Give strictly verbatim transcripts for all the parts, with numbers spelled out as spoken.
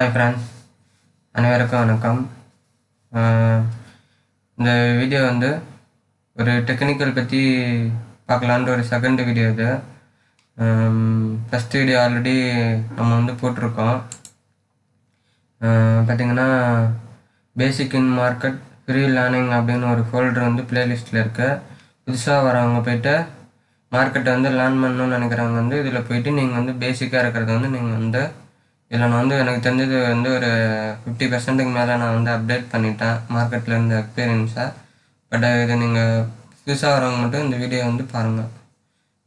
Hi friends, அனைவருக்கும் வணக்கம். இந்த வீடியோ வந்து ஒரு டெக்னிக்கல் பற்றி பார்க்கலான்ற ஒரு செகண்ட் வீடியோ இது. ஃபஸ்ட் வீடியோ ஆல்ரெடி நம்ம வந்து போட்டிருக்கோம். பார்த்திங்கன்னா basic in market free learning அப்படின்னு ஒரு ஃபோல்டர் வந்து பிளேலிஸ்ட்டில் இருக்கு. புதுசாக வரவங்க போய்ட்டு மார்க்கெட்டை வந்து லேர்ன் பண்ணணும்னு நினைக்கிறவங்க வந்து இதில் போய்ட்டு நீங்கள் வந்து பேசிக்காக இருக்கிறத வந்து நீங்கள் வந்து இதில் நான் வந்து எனக்கு தெரிஞ்சது வந்து ஒரு ஃபிஃப்டி பர்சன்ட்டுக்கு மேலே நான் வந்து அப்டேட் பண்ணிட்டேன் மார்க்கெட்டில் இருந்த எக்ஸ்பீரியன்ஸாக. பட் இது நீங்கள் புதுசாக வரவங்க மட்டும் இந்த வீடியோ வந்து பாருங்கள்.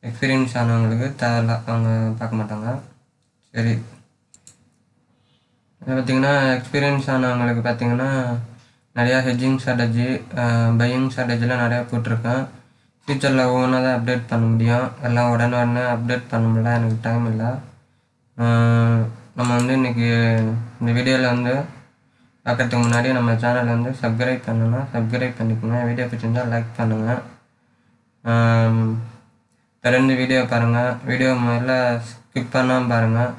எக்ஸ்பீரியன்ஸ் ஆனவங்களுக்கு தேவையில்லை, அவங்க பார்க்க மாட்டாங்க. சரி, இது பார்த்திங்கன்னா எக்ஸ்பீரியன்ஸ் ஆனவங்களுக்கு பார்த்திங்கன்னா நிறையா ஹெட்ஜிங் ஸ்ட்ராட்டஜி, பையிங் ஸ்ட்ராட்டஜிலாம் நிறையா போட்டிருக்கேன். ஃப்யூச்சரில் ஒவ்வொன்றா தான் அப்டேட் பண்ண முடியும், எல்லாம் உடனே உடனே அப்டேட் பண்ண முடியல, எனக்கு டைம் இல்லை. நம்ம வந்து இன்றைக்கி இந்த வீடியோவில் வந்து பார்க்குறதுக்கு முன்னாடி நம்ம சேனலில் வந்து சப்ஸ்கிரைப் பண்ணணும், சப்ஸ்கிரைப் பண்ணிக்கோங்க. வீடியோ பிடிச்சிருந்தால் லைக் பண்ணுங்கள், தொடர்ந்து வீடியோ பாருங்கள். வீடியோ முதல்ல ஸ்கிப் பண்ணாமல் பாருங்கள்.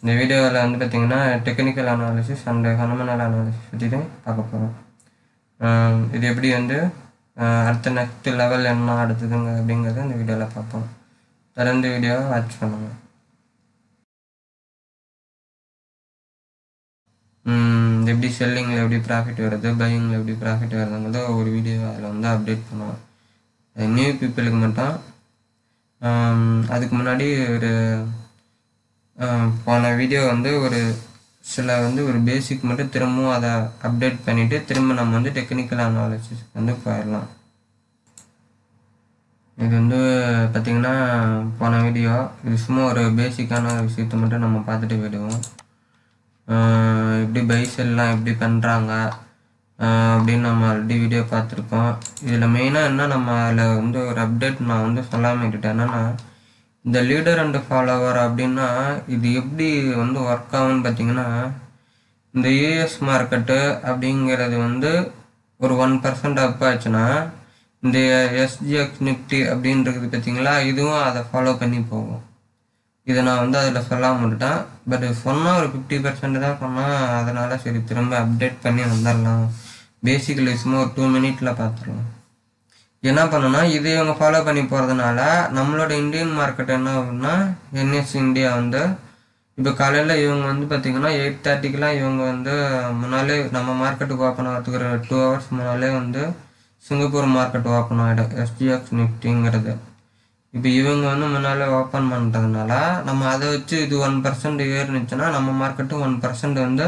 இந்த வீடியோவில் வந்து பார்த்திங்கன்னா technical analysis and phenomenal analysis பற்றி தான் பார்க்க போகிறோம். இது எப்படி வந்து அடுத்த நெக்ஸ்ட் லெவல் என்ன அடுத்ததுங்க அப்படிங்கிறத இந்த வீடியோவில் பார்ப்போம். தொடர்ந்து வீடியோவை வாட்ச் பண்ணுங்கள். எப்படி செல்லிங்கில் எப்படி ப்ராஃபிட் வருது, பையிங்கில் எப்படி ப்ராஃபிட் வருதுங்கிறத ஒரு வீடியோ அதில் வந்து அப்டேட் பண்ணுவோம். நியூ பீப்புளுக்கு மட்டும். அதுக்கு முன்னாடி ஒரு போன வீடியோ வந்து ஒரு சில வந்து ஒரு பேசிக் மட்டும் திரும்பவும் அதை அப்டேட் பண்ணிவிட்டு திரும்ப நம்ம வந்து டெக்னிக்கல் அனாலிசிஸ்க்கு வந்து போயிடலாம். இது வந்து பார்த்திங்கன்னா போன வீடியோ இது சும்மா ஒரு பேசிக்கான விஷயத்தை மட்டும் நம்ம பார்த்துட்டு போயிடுவோம். எப்படி பை செல்லாம் எப்படி பண்ணுறாங்க அப்படின்னு நம்ம ஆல்ரெடி வீடியோ பார்த்துருக்கோம். இதில் மெயினாக என்ன நம்ம அதில் வந்து ஒரு அப்டேட் நான் வந்து சொல்லாமட்டேன். என்னென்னா இந்த லீடர் அண்ட் ஃபாலோவர் அப்படின்னா இது எப்படி வந்து ஒர்க் ஆகும்னு பார்த்திங்கன்னா, இந்த யூஎஸ் மார்க்கெட்டு அப்படிங்கிறது வந்து ஒரு ஒன் பர்சன்ட் அப் ஆச்சுன்னா இந்த எஸ்ஜிஎக்ஸ் நிஃப்டி அப்படின்றது பார்த்திங்களா, இதுவும் அதை ஃபாலோ பண்ணி போகும். இதை நான் வந்து அதில் சொல்லாமல் விட்டுட்டேன். பட் சொன்னால் ஒரு ஃபிஃப்டி பர்சன்ட் தான் சொன்னால், அதனால் சரி திரும்ப அப்டேட் பண்ணி வந்துடலாம். பேசிக்கலி சும்மா ஒரு டூ மினிட்டில் பார்த்துருவோம். என்ன பண்ணோன்னா இது இவங்க ஃபாலோ பண்ணி போகிறதுனால நம்மளோட இந்தியன் மார்க்கெட் என்ன ஆகுன்னா, என்எஸ் இந்தியா வந்து இப்போ காலையில் இவங்க வந்து பார்த்திங்கன்னா எயிட் தேர்ட்டிக்கெலாம் இவங்க வந்து முன்னாலே நம்ம மார்க்கெட்டுக்கு ஓப்பன் ஆகிறதுக்கு ஒரு டூ ஹவர்ஸ் முன்னாலே வந்து சிங்கப்பூர் மார்க்கெட் ஓப்பன் ஆகிடும் எஸ்ஜிஎக்ஸ் நிஃப்டிங்கிறது. இப்போ இவங்க வந்து முன்னால் ஓப்பன் பண்ணுறதுனால நம்ம அதை வச்சு இது ஒன் பர்சன்ட் ஏறினுச்சுன்னா நம்ம மார்க்கெட்டு ஒன் பர்சன்ட் வந்து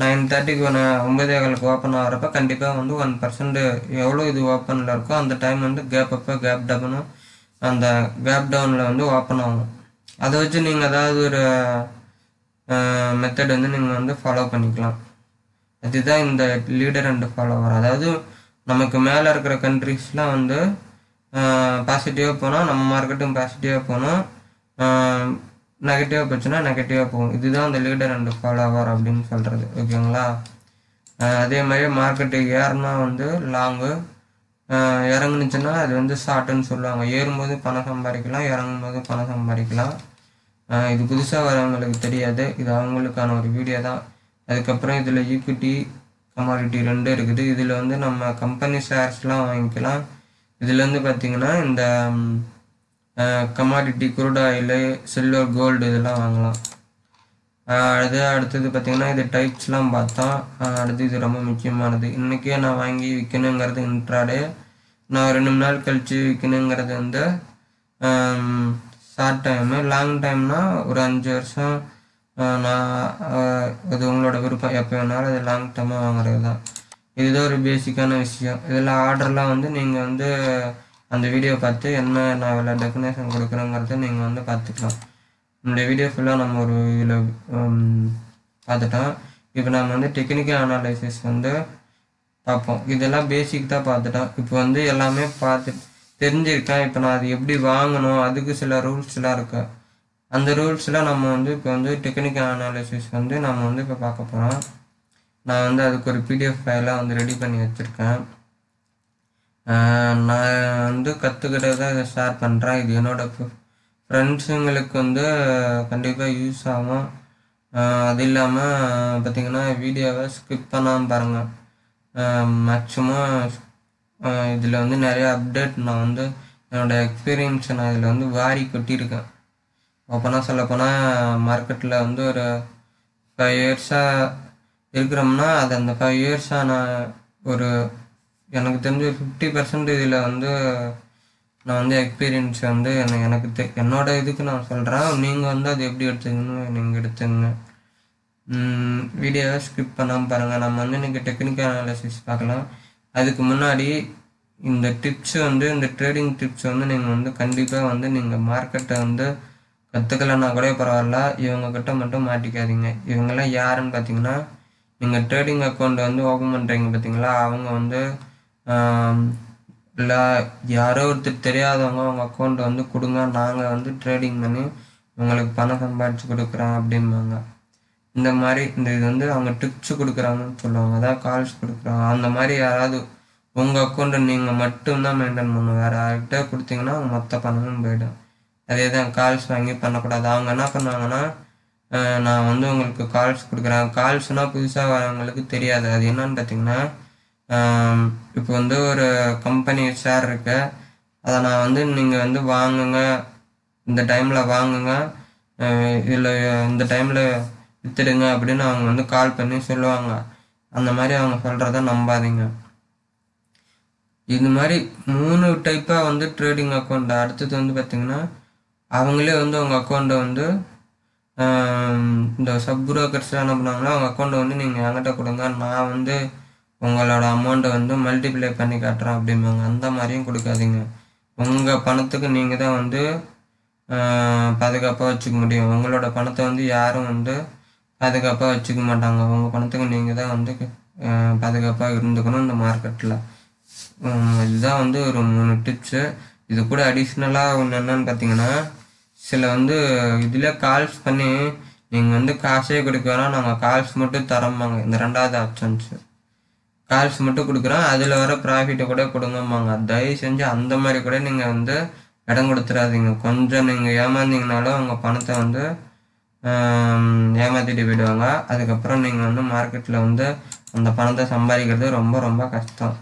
நைன் தேர்ட்டிக்கு ஒன்று ஒம்பது ஏகலுக்கு ஓப்பன் ஆகிறப்ப கண்டிப்பாக வந்து ஒன் பர்சன்ட் எவ்வளோ இது ஓப்பனில் இருக்கோ அந்த டைம் வந்து கேப் அப்போ கேப் டவுனும் அந்த கேப் டவுனில் வந்து ஓப்பன் ஆகும். அதை வச்சு நீங்கள் ஏதாவது ஒரு மெத்தட் வந்து நீங்கள் வந்து ஃபாலோ பண்ணிக்கலாம். அதுதான் இந்த லீடர் அண்ட் ஃபாலோவர். அதாவது நமக்கு மேலே இருக்கிற கண்ட்ரிஸ்லாம் வந்து பாசிட்டிவாக போனால் நம்ம மார்க்கெட்டும் பாசிட்டிவாக போனால், நெகட்டிவாக போச்சுன்னா நெகட்டிவாக போகும். இதுதான் அந்த லீடர் அண்ட் ஃபாலோவர் அப்படின்னு சொல்கிறது, ஓகேங்களா. அதே மாதிரி மார்க்கெட்டு ஏறுனா வந்து லாங்கு, இறங்குனுச்சுன்னா அது வந்து ஷார்ட்டுன்னு சொல்லுவாங்க. ஏறும்போது பணம் சம்பாதிக்கலாம், இறங்கும் போது பணம் சம்பாதிக்கலாம். இது புதுசாக வரவங்களுக்கு தெரியாது, இது அவங்களுக்கான ஒரு வீடியோ தான். அதுக்கப்புறம் இதில் ஈக்விட்டி கமாடிட்டி ரெண்டு இருக்குது. இதில் வந்து நம்ம கம்பெனி ஷேர்ஸ்லாம் வாங்கிக்கலாம். இதுலேருந்து பார்த்திங்கன்னா இந்த commodity crude oil, silver, gold இதெல்லாம் வாங்கலாம். அது அடுத்தது பார்த்திங்கன்னா இது டைப்ஸ்லாம் பார்த்தோம். அடுத்து இது ரொம்ப முக்கியமானது, இன்றைக்கே நான் வாங்கி விற்கணுங்கிறது இன்ட்ராடே, நான் ரெண்டு மூணு நாள் கழித்து விற்கணுங்கிறது வந்து ஷார்ட் டைமு. லாங் டைம்னால் ஒரு அஞ்சு வருஷம் நான் அது உங்களோட விருப்பம், எப்போ வேணாலும் அது லாங் டைமாக வாங்குறது தான். இதுதான் ஒரு பேசிக்கான விஷயம். இதில் ஆர்டர்லாம் வந்து நீங்கள் வந்து அந்த வீடியோ பார்த்து என்ன நான் இவ்வளோ டெஃபினேஷன் கொடுக்குறோங்கிறத நீங்கள் வந்து பார்த்துக்கலாம். இந்த வீடியோ ஃபுல்லாக நம்ம ஒரு இதில் பார்த்துட்டோம். இப்போ நம்ம வந்து டெக்னிக்கல் அனாலிசிஸ் வந்து பார்ப்போம். இதெல்லாம் பேசிக் தான் பார்த்துட்டோம். இப்போ வந்து எல்லாமே பார்த்து தெரிஞ்சிருக்கேன். இப்போ நான் அது எப்படி வாங்கணும், அதுக்கு சில ரூல்ஸ்லாம் இருக்குது. அந்த ரூல்ஸ்லாம் நம்ம வந்து இப்போ வந்து டெக்னிக்கல் அனாலிசிஸ் வந்து நம்ம வந்து இப்போ பார்க்க போகிறோம். நான் வந்து அதுக்கு ஒரு பிடிஎஃப் ஃபைலாக வந்து ரெடி பண்ணி வச்சுருக்கேன். நான் வந்து கற்றுக்கிட்டதை இதை ஷேர் பண்ணுறேன். இது என்னோடய ஃப்ரெண்ட்ஸுங்களுக்கு வந்து கண்டிப்பாக யூஸ் ஆகும். அது இல்லாமல் பார்த்திங்கன்னா வீடியோவை ஸ்கிப் பண்ணாமல் பாருங்கள். மேக்ஸிமம் இதில் வந்து நிறைய அப்டேட் நான் வந்து என்னோடய எக்ஸ்பீரியன்ஸை நான் இதில் வந்து வாரி கொட்டியிருக்கேன். ஓப்பனாக சொல்லப்போனால் மார்க்கெட்டில் வந்து ஒரு ஃபைவ் இயர்ஸாக இருக்கிறோம்னா அது அந்த ஃபைவ் இயர்ஸாக நான் ஒரு எனக்கு தெரிஞ்ச ஃபிஃப்டி பர்சன்ட் இதில் வந்து நான் வந்து எக்ஸ்பீரியன்ஸ் வந்து எனக்கு எனக்கு தெ என்னோடய இதுக்கு நான் சொல்கிறேன். நீங்கள் வந்து அது எப்படி எடுத்துக்கணும்னு நீங்கள் எடுத்துக்கங்க. வீடியோவை ஸ்கிப் பண்ணாமல் பாருங்கள். நம்ம வந்து இன்றைக்கி டெக்னிக்கல் அனாலிசிஸ் பார்க்கலாம். அதுக்கு முன்னாடி இந்த டிப்ஸ் வந்து இந்த ட்ரேடிங் டிப்ஸ் வந்து நீங்கள் வந்து கண்டிப்பாக வந்து நீங்கள் மார்க்கெட்டை வந்து கற்றுக்கலன்னா கூட பரவாயில்ல, இவங்கக்கிட்ட மட்டும் மாட்டிக்காதீங்க. இவங்கெல்லாம் யாருன்னு பார்த்தீங்கன்னா, நீங்கள் ட்ரேடிங் அக்கௌண்ட் வந்து ஓப்பன் பண்ணுறீங்க பார்த்தீங்களா, அவங்க வந்து இல்லை யாரோ ஒருத்தர் தெரியாதவங்க அவங்க அக்கௌண்ட்டை வந்து கொடுங்க, நாங்கள் வந்து ட்ரேடிங் பண்ணி உங்களுக்கு பணம் சம்பாதிச்சு கொடுக்குறோம் அப்படிம்பாங்க. இந்த மாதிரி இந்த இது வந்து அவங்க டிப்ஸ் கொடுக்குறாங்கன்னு சொல்லுவாங்க, அதான் கால்ஸ் கொடுக்குறாங்க. அந்த மாதிரி யாராவது உங்கள் அக்கௌண்ட்டை நீங்கள் மட்டும்தான் மெயின்டைன் பண்ணுவோம், வேறு யார்கிட்ட கொடுத்தீங்கன்னா அவங்க மொத்த பணமும் போய்டும். அதே தான் கால்ஸ் வாங்கி பண்ணக்கூடாது. அவங்க என்ன பண்ணுவாங்கன்னா, நான் வந்து உங்களுக்கு கால்ஸ் கொடுக்குறேன். கால்ஸ்னால் புதுசாக வரவங்களுக்கு தெரியாது. அது என்னன்னு பார்த்தீங்கன்னா, இப்போ வந்து ஒரு கம்பெனி ஷேர் இருக்கு, அதை நான் வந்து நீங்கள் வந்து வாங்குங்க, இந்த டைமில் வாங்குங்க, இதில் இந்த டைமில் விற்றுடுங்க அப்படின்னு அவங்க வந்து கால் பண்ணி சொல்லுவாங்க. அந்த மாதிரி அவங்க சொல்கிறத நம்பாதீங்க. இது மாதிரி மூணு டைப்பாக வந்து ட்ரேடிங் அக்கௌண்ட். அடுத்தது வந்து பார்த்திங்கன்னா, அவங்களே வந்து அவங்க அக்கௌண்ட்டை வந்து இந்த சப் புரோக்கர்ஸ்லாம் என்ன பண்ணுவாங்கன்னா, அவங்க அக்கௌண்ட்டை வந்து நீங்கள் என்கிட்ட கொடுங்க, நான் வந்து உங்களோட அமௌண்ட்டை வந்து மல்டிப்ளை பண்ணி காட்டுறேன் அப்படிம்பாங்க. அந்த மாதிரியும் கொடுக்காதீங்க. உங்கள் பணத்துக்கு நீங்கள் தான் வந்து பாதுகாப்பாக வச்சுக்க முடியும். உங்களோட பணத்தை வந்து யாரும் வந்து பாதுகாப்பாக வச்சுக்க மாட்டாங்க. உங்கள் பணத்துக்கு நீங்கள் தான் வந்து பாதுகாப்பாக இருந்துக்கணும் இந்த மார்க்கெட்டில். இதுதான் வந்து ஒரு மூணு டிப்ஸு. இது கூட அடிஷ்னலாக ஒன்று என்னன்னு பார்த்தீங்கன்னா, சில வந்து இதில் கால்ஸ் பண்ணி நீங்கள் வந்து காசே கொடுக்க வேணாம், நாங்கள் கால்ஸ் மட்டும் தரம்பாங்க. இந்த ரெண்டாவது ஆப்ஷன்ஸு கால்ஸ் மட்டும் கொடுக்குறோம், அதில் வர ப்ராஃபிட்டை கூட கொடுங்கம்பாங்க. தயவு செஞ்சு அந்த மாதிரி கூட நீங்கள் வந்து இடம் கொடுத்துடாதீங்க. கொஞ்சம் நீங்கள் ஏமாந்தீங்கனாலும் உங்கள் பணத்தை வந்து ஏமாற்றிட்டு போயிடுவாங்க. அதுக்கப்புறம் நீங்கள் வந்து மார்க்கெட்டில் வந்து அந்த பணத்தை சம்பாதிக்கிறது ரொம்ப ரொம்ப கஷ்டம்.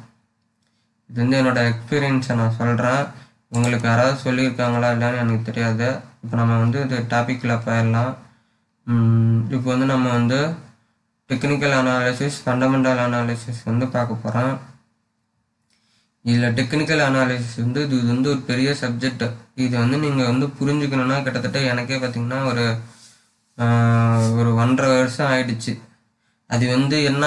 இது வந்து என்னோடய எக்ஸ்பீரியன்ஸை நான் சொல்கிறேன். உங்களுக்கு யாராவது சொல்லியிருக்காங்களா இல்லைன்னு எனக்கு தெரியாது. இப்போ நம்ம வந்து இது டாப்பிக்கில் போயிடலாம். இப்போ வந்து நம்ம வந்து டெக்னிக்கல் அனாலிசிஸ், ஃபண்டமெண்டல் அனாலிசிஸ் வந்து பார்க்க போகிறோம். இதில் டெக்னிக்கல் அனாலிசிஸ் வந்து இது வந்து ஒரு பெரிய சப்ஜெக்ட். இது வந்து நீங்கள் வந்து புரிஞ்சுக்கணுன்னா கிட்டத்தட்ட எனக்கே பார்த்திங்கன்னா ஒரு ஒரு ஒன்றரை வருஷம் ஆயிடுச்சு. அது வந்து என்ன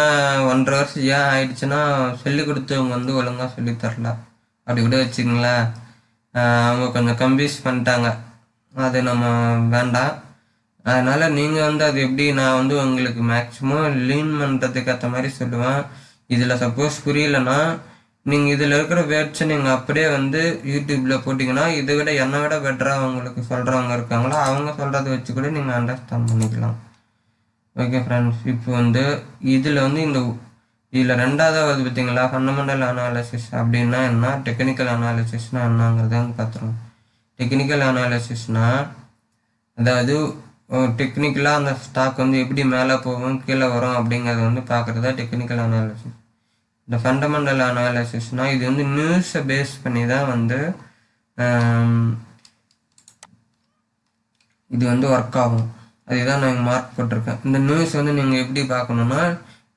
ஒன்றரை வருஷம் ஏன் ஆயிடுச்சுன்னா, சொல்லிக் கொடுத்தவங்க வந்து ஒழுங்காக சொல்லித்தரல அப்படி கூட வச்சுங்களேன். அவங்க கொஞ்சம் கன்ஃபியூஸ் பண்ணிட்டாங்க, அது நம்ம வேண்டாம். அதனால் நீங்கள் வந்து அது எப்படி நான் வந்து உங்களுக்கு மேக்ஸிமம் லீன் பண்ணுறதுக்கு ஏற்ற மாதிரி சொல்லுவேன். இதில் சப்போஸ் புரியலைன்னா நீங்கள் இதில் இருக்கிற வேர்ட்ஸை நீங்கள் அப்படியே வந்து யூடியூப்பில் போட்டிங்கன்னா இதை விட என்னை விட பெட்டராக உங்களுக்கு சொல்கிறவங்க இருக்காங்களோ அவங்க சொல்கிறத வச்சு கூட நீங்கள் அண்டர்ஸ்டாண்ட் பண்ணிக்கலாம். ஓகே ஃப்ரெண்ட்ஸ், இப்போ வந்து இதில் வந்து இந்த இதில் ரெண்டாவது பார்த்திங்களா, ஃபண்டமெண்டல் அனாலிசிஸ் அப்படின்னா என்ன, டெக்னிக்கல் அனாலிசிஸ்னால் என்னங்கிறத பார்த்துருவோம். டெக்னிக்கல் அனாலிசிஸ்னால் அதாவது டெக்னிக்கலாக அந்த ஸ்டாக் வந்து எப்படி மேலே போகும் கீழே வரும் அப்படிங்கிறத வந்து பார்க்குறது தான் டெக்னிக்கல் அனாலிசிஸ். இந்த ஃபண்டமெண்டல் அனாலிசிஸ்னால் இது வந்து நியூஸை பேஸ் பண்ணி தான் வந்து இது வந்து ஒர்க் ஆகும். அதுதான் நான் மார்க் போட்டிருக்கேன். இந்த நியூஸ் வந்து நீங்கள் எப்படி பார்க்கணுன்னா,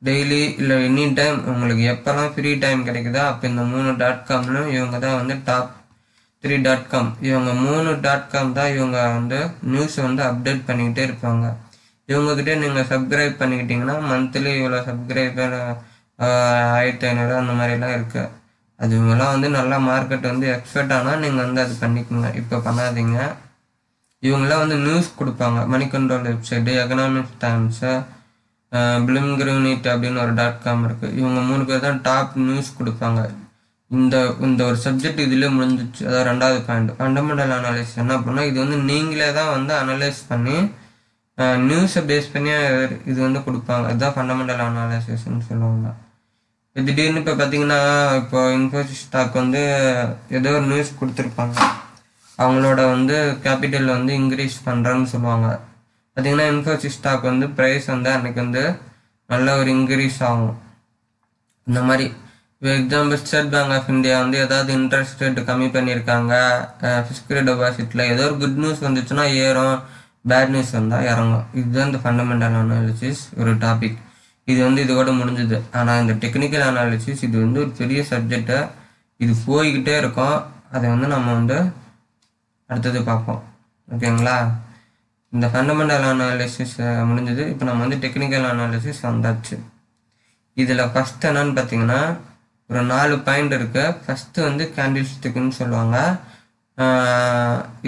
டெய்லி இல்லை எனி டைம் உங்களுக்கு எப்போல்லாம் ஃப்ரீ டைம் கிடைக்குதோ அப்போ இந்த மூணு டாட் காம்லையும் இவங்க தான் வந்து டாப் த்ரீ டாட் காம் இவங்க மூணு டாட் காம் தான் இவங்க வந்து நியூஸை வந்து அப்டேட் பண்ணிக்கிட்டே இருப்பாங்க. இவங்ககிட்டே நீங்கள் சப்ஸ்கிரைப் பண்ணிக்கிட்டிங்கன்னா மந்த்லி இவ்வளோ சப்ஸ்கிரைபர் ஆயிரத்தி ஐநூறு அந்த மாதிரிலாம் இருக்குது. அது இவங்கெல்லாம் வந்து நல்லா மார்க்கெட் வந்து எக்ஸ்பெக்ட் ஆனால் நீங்கள் வந்து அது பண்ணிக்கோங்க, இப்போ பண்ணாதீங்க. இவங்களாம் வந்து நியூஸ் கொடுப்பாங்க. மணி கண்ட்ரோல் வெப்சைட்டு, எக்கனாமிக் டைம்ஸு, பிளிம்கிரூனிட் அப்படின்னு ஒரு டாட் காம் இருக்குது. இவங்க மூணு பேர் தான் டாப் நியூஸ் கொடுப்பாங்க. இந்த இந்த ஒரு சப்ஜெக்ட் இதில் முடிஞ்சிச்சு. அதாவது ரெண்டாவது பாயிண்ட் ஃபண்டமெண்டல் அனாலிசிஸ் என்ன பண்ணால், இது வந்து நீங்களே தான் வந்து அனலைஸ் பண்ணி நியூஸை பேஸ் பண்ணி இது வந்து கொடுப்பாங்க. இதுதான் ஃபண்டமெண்டல் அனாலிசிஸ்ன்னு சொல்லுவாங்க. திடீர்னு இப்போ பார்த்தீங்கன்னா, இப்போ இன்ஃபோசிஸ் ஸ்டாக் வந்து ஏதோ ஒரு நியூஸ் கொடுத்துருப்பாங்க, அவங்களோட வந்து கேபிட்டல் வந்து இன்க்ரீஸ் பண்ணுறேன்னு சொல்லுவாங்க. பார்த்தீங்கன்னா இன்ஃபோசிஸ் ஸ்டாக் வந்து ப்ரைஸ் வந்து அன்றைக்கி வந்து நல்ல ஒரு இன்க்ரீஸ் ஆகும். இந்த மாதிரி இப்போ example State Bank of India வந்து ஏதாவது இன்ட்ரெஸ்ட் ரேட் கம்மி பண்ணியிருக்காங்க, ஃபிக்ஸ்டு டெபாசிட்டில் ஏதோ ஒரு குட் நியூஸ் வந்துச்சுன்னா ஏறும், பேட் நியூஸ் வந்தால் இறங்கும். இதுதான் இந்த ஃபண்டமெண்டல் அனாலிசிஸ் ஒரு டாபிக். இது வந்து இது கூட முடிஞ்சது. ஆனால் இந்த டெக்னிக்கல் அனாலிசிஸ் இது வந்து ஒரு பெரிய சப்ஜெக்டை, இது போய்கிட்டே இருக்கும். அதை வந்து நம்ம வந்து அடுத்தது பார்ப்போம். ஓகேங்களா, இந்த ஃபண்டமெண்டல் அனாலிசிஸ் முடிஞ்சது. இப்போ நம்ம வந்து டெக்னிக்கல் அனாலிசிஸ் வந்தாச்சு. இதில் ஃபஸ்ட் என்னன்னு பார்த்தீங்கன்னா ஒரு நாலு பாயிண்ட் இருக்குது. ஃபஸ்ட்டு வந்து கேண்டில் ஸ்டிக்குன்னு சொல்லுவாங்க.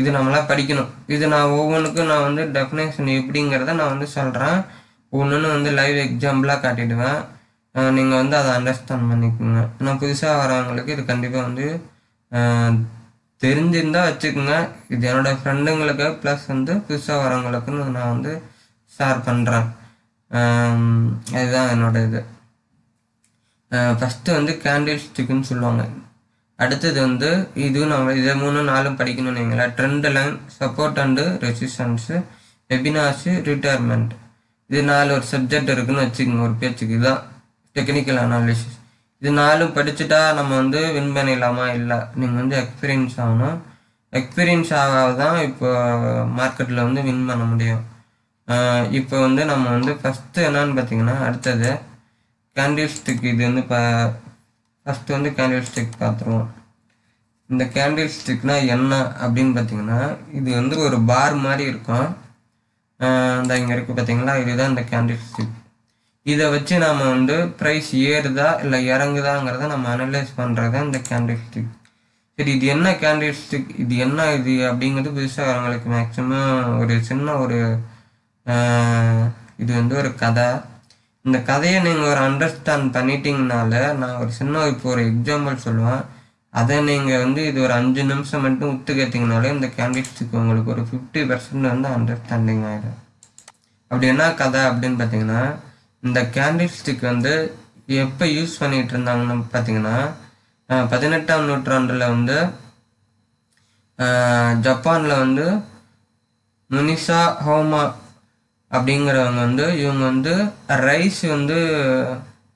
இது நம்மளாம் படிக்கணும். இது நான் ஒவ்வொன்றுக்கும் நான் வந்து டெஃபினேஷன் எப்படிங்கிறத நான் வந்து சொல்கிறேன். ஒன்றுன்னு வந்து லைவ் எக்ஸாம்பிளாக காட்டிடுவேன். நீங்கள் வந்து அதை அண்டர்ஸ்டாண்ட் பண்ணிக்கோங்க. ஏன்னா புதுசாக வரவங்களுக்கு இது கண்டிப்பாக வந்து தெரிஞ்சிருந்தால் வச்சுக்கோங்க. இது என்னோடய ஃப்ரெண்டுங்களுக்கு ப்ளஸ் வந்து புதுசாக வரவங்களுக்குன்னு நான் வந்து ஷேர் பண்ணுறேன். அதுதான் என்னோட இது. ஃபஸ்ட்டு வந்து கேண்டில் ஸ்டிக்குன்னு சொல்லுவாங்க. அடுத்தது வந்து இதுவும் நம்ம இதை மூணு நாளும் படிக்கணும்னு வைங்களா. Trend line, support and resistance, webinars, retirement. இது நாலு ஒரு சப்ஜெக்ட் இருக்குதுன்னு வச்சுக்கோங்க ஒரு பேச்சுக்கு. இதுதான் டெக்னிக்கல் அனாலிசிஸ். இது நாலும் படிச்சுட்டா நம்ம வந்து வின் பண்ணிடலாமா? இல்லை, நீங்கள் வந்து எக்ஸ்பீரியன்ஸ் ஆகணும். எக்ஸ்பீரியன்ஸ் ஆகாத தான் இப்போ மார்க்கெட்டில் வந்து வின் பண்ண முடியும். இப்போ வந்து நம்ம வந்து ஃபஸ்ட்டு என்னன்னு பார்த்தீங்கன்னா அடுத்தது கேண்டில் ஸ்டிக். இது வந்து இப்போ ஃபஸ்ட்டு வந்து கேண்டில் ஸ்டிக் பார்த்துருவோம். இந்த கேண்டில் ஸ்டிக்னால் என்ன அப்படின்னு பார்த்தீங்கன்னா இது வந்து ஒரு பார் மாதிரி இருக்கும். இந்த இங்கே இருக்குது பார்த்தீங்களா, இதுதான் இந்த கேண்டில் ஸ்டிக். இதை வச்சு நம்ம வந்து ப்ரைஸ் ஏறுதா இல்லை இறங்குதாங்கிறத நம்ம அனலைஸ் பண்ணுறதா இந்த கேண்டில் ஸ்டிக். சரி, இது என்ன கேண்டில் ஸ்டிக், இது என்ன இது அப்படிங்கிறது புதுசாக அவங்களுக்கு மேக்ஸிமம் ஒரு சின்ன ஒரு இது வந்து ஒரு கதை. இந்த கதையை நீங்கள் ஒரு அண்டர்ஸ்டாண்ட் பண்ணிட்டீங்கனால நான் ஒரு சின்ன இப்போ ஒரு எக்ஸாம்பிள் சொல்லுவேன். அதை நீங்கள் வந்து இது ஒரு அஞ்சு நிமிஷம் மட்டும் உத்து கேட்டிங்கனாலே இந்த கேண்டில்ஸ்டிக் உங்களுக்கு ஒரு ஃபிஃப்டி பர்சன்ட் வந்து அண்டர்ஸ்டாண்டிங் ஆகிடும். அப்படி என்ன கதை அப்படின்னு பார்த்தீங்கன்னா இந்த கேண்டில்ஸ்டிக் வந்து எப்போ யூஸ் பண்ணிகிட்டு இருந்தாங்கன்னு பார்த்தீங்கன்னா பதினெட்டாம் நூற்றாண்டில் வந்து ஜப்பானில் வந்து முனிசா ஹோமா அப்படிங்கிறவங்க வந்து இவங்க வந்து ரைஸ் வந்து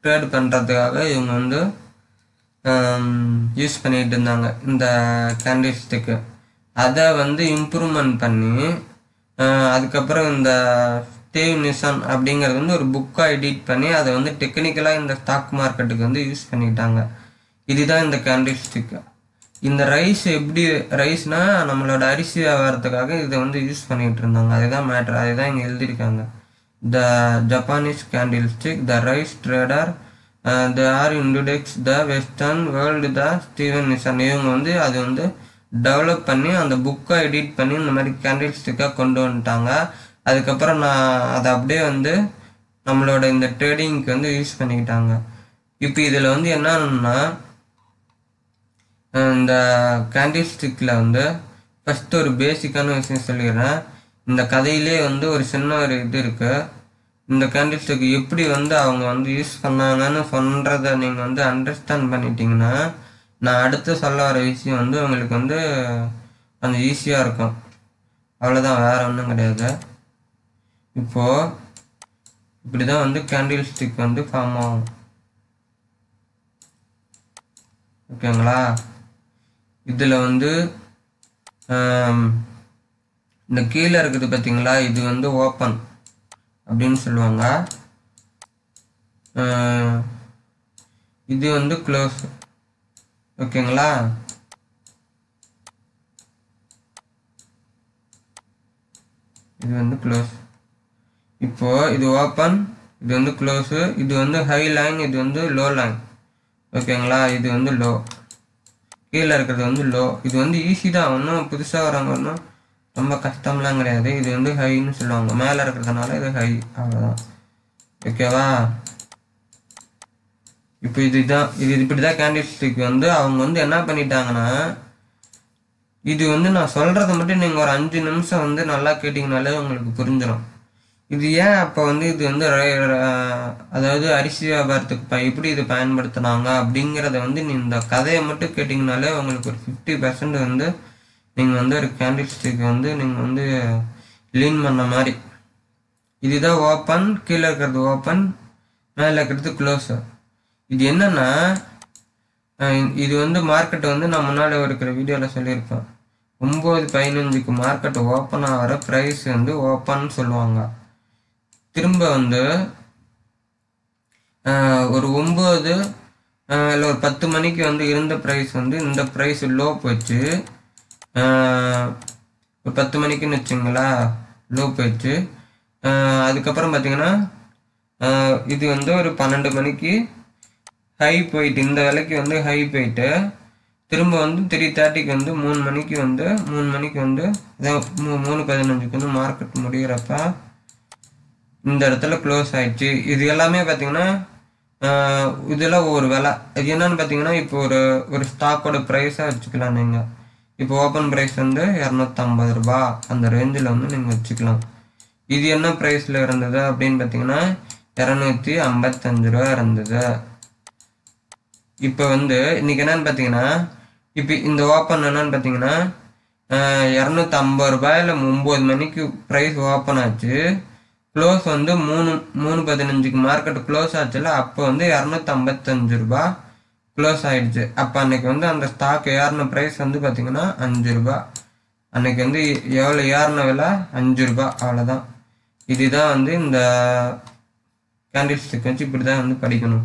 ட்ரேட் பண்ணுறதுக்காக இவங்க வந்து யூஸ் பண்ணிகிட்டு இருந்தாங்க இந்த கேண்டில் ஸ்டிக்கு. அதை வந்து இம்ப்ரூவ்மெண்ட் பண்ணி அதுக்கப்புறம் இந்த ஸ்டேவ் நிஷன் அப்படிங்கிறது வந்து ஒரு புக்காக எடிட் பண்ணி அதை வந்து டெக்னிக்கலாக இந்த ஸ்டாக் மார்க்கெட்டுக்கு வந்து யூஸ் பண்ணிட்டாங்க. இதுதான் இந்த கேண்டில் ஸ்டிக்கு. இந்த ரைஸ் எப்படி ரைஸ்னால் நம்மளோட அரிசி வியாபாரத்துக்காக இதை வந்து யூஸ் பண்ணிகிட்டு இருந்தாங்க. அதுதான் மேட்ரு. அதுதான் இங்கே எழுதியிருக்காங்க. The Japanese candle stick the rice trader the are introduce the western world the Steven Nison. இவங்க வந்து அது வந்து டெவலப் பண்ணி அந்த புக்கை எடிட் பண்ணி இந்த மாதிரி கேண்டில் ஸ்டிக்காக கொண்டு வந்துட்டாங்க. அதுக்கப்புறம் நான் அதை அப்படியே வந்து நம்மளோட இந்த ட்ரேடிங்க்கு வந்து யூஸ் பண்ணிக்கிட்டாங்க. இப்போ இதில் வந்து என்னன்னா இந்த கேண்டில் ஸ்டிக்கில் வந்து ஃபஸ்ட்டு ஒரு பேசிக்கான விஷயம் சொல்லிடுறேன். இந்த கதையிலே வந்து ஒரு சின்ன ஒரு இது இருக்குது. இந்த கேண்டில் ஸ்டிக் எப்படி வந்து அவங்க வந்து யூஸ் பண்ணாங்கன்னு சொல்கிறத நீங்கள் வந்து அண்டர்ஸ்டாண்ட் பண்ணிட்டீங்கன்னா நான் அடுத்து சொல்ல வர விஷயம் வந்து உங்களுக்கு வந்து கொஞ்சம் ஈஸியாக இருக்கும். அவ்வளோதான், வேறு ஒன்றும் கிடையாது. இப்போது இப்படி தான் வந்து கேண்டில் ஸ்டிக் வந்து ஃபார்ம் ஆகும். ஓகேங்களா, இதில் வந்து இந்த கீழே இருக்குது பார்த்தீங்களா, இது வந்து ஓப்பன் அப்படின்னு சொல்லுவாங்க. இது வந்து க்ளோஸ். ஓகேங்களா, இது வந்து க்ளோஸ். இப்போ இது ஓப்பன், இது வந்து க்ளோஸு, இது வந்து ஹை லைன், இது வந்து லோ லைன். ஓகேங்களா, இது வந்து லோ, கீழே இருக்கிறது வந்து லோ. இது வந்து ஈஸி தான், ஒன்றும் புதுசாக வராங்க, ஒன்றும் ரொம்ப கஷ்டம்லாம் கிடையாது. இது வந்து ஹைன்னு சொல்லுவாங்க, மேலே இருக்கிறதுனால இது ஹை, அவ்வளோதான். ஓகேவா, இப்போ இதுதான் இது இப்படி தான் கேண்டில் ஸ்டிக் வந்து அவங்க வந்து என்ன பண்ணிட்டாங்கன்னா இது வந்து நான் சொல்கிறத மட்டும் நீங்கள் ஒரு அஞ்சு நிமிஷம் வந்து நல்லா கேட்டிங்கனாலே உங்களுக்கு புரிஞ்சிடும். இது ஏன் அப்போ வந்து இது வந்து அதாவது அரிசி வியாபாரத்துக்கு ப எப்படி இது பயன்படுத்தினாங்க அப்படிங்கிறத வந்து நீ இந்த கதையை மட்டும் கேட்டிங்கனாலே உங்களுக்கு ஒரு ஃபிஃப்டி பர்சன்ட் வந்து நீங்கள் வந்து ஒரு கேண்டில் ஸ்டிக் வந்து நீங்கள் வந்து லீன் பண்ண மாதிரி இது இத ஓபன், கீழ இருக்குது ஓபன், மேல இருக்குது க்ளோஸ். இது என்னன்னா இது வந்து மார்க்கெட் வந்து நான் முன்னாடி இருக்கிற வீடியோல சொல்லியிருப்பேன், ஒன்பது பதினைந்து க்கு மார்க்கெட் ஓபன் ஆற பிரைஸ் வந்து ஓபன் சொல்லுவாங்க. திரும்ப வந்து ஒரு ஒன்பது இல்ல ஒரு பத்து மணிக்கு வந்து இருந்த பிரைஸ் வந்து இந்த பிரைஸ் லோ போச்சு, ஒரு பத்து மணிக்குன்னு வச்சுங்களா லோ போச்சு. அதுக்கப்புறம் பார்த்தீங்கன்னா இது வந்து ஒரு பன்னெண்டு மணிக்கு ஹை போயிட்டு, இந்த விலைக்கு வந்து ஹை போயிட்டு திரும்ப வந்து த்ரீ தேர்ட்டிக்கு வந்து மூணு மணிக்கு வந்து மூணு மணிக்கு வந்து மூணு பதினஞ்சுக்கு வந்து மார்க்கெட் முடிகிறப்ப இந்த இடத்துல க்ளோஸ் ஆயிடுச்சு. இது எல்லாமே பார்த்தீங்கன்னா இதெல்லாம் ஒரு விலை. அது என்னன்னு பார்த்தீங்கன்னா இப்போ ஒரு ஒரு ஸ்டாக்கோட ப்ரைஸாக வச்சுக்கலாம் நீங்கள். இப்போ ஓப்பன் ப்ரைஸ் வந்து இரநூத்தம்பது ரூபா அந்த ரேஞ்சில் வந்து நீங்கள் வச்சுக்கலாம். இது என்ன ப்ரைஸில் இருந்தது அப்படின்னு பார்த்தீங்கன்னா இரநூத்தி ஐம்பத்தஞ்சு ரூபா இருந்தது. இப்போ வந்து இன்னைக்கு என்னன்னு பார்த்தீங்கன்னா இப்போ இந்த ஓப்பன் என்னன்னு பார்த்தீங்கன்னா இரநூத்தி ஐம்பது ரூபாயில் ஒம்பது மணிக்கு ப்ரைஸ் ஓப்பன் ஆச்சு, க்ளோஸ் வந்து மூணு மூணு பதினஞ்சுக்கு மார்க்கெட் க்ளோஸ் ஆச்சுல, அப்போ வந்து இரநூத்தி ஐம்பத்தஞ்சு ரூபா க்ளோஸ் ஆயிடுச்சு. அப்போ அன்னைக்கு வந்து அந்த ஸ்டாக் ஏறின ப்ரைஸ் வந்து பார்த்தீங்கன்னா அஞ்சு ரூபா, அன்னைக்கு வந்து எவ்வளோ ஏறின விலை அஞ்சு ரூபா அவ்வளோதான். இதுதான் வந்து இந்த கேண்டில் ஸ்டிக் வச்சு இப்படி தான் வந்து படிக்கணும்.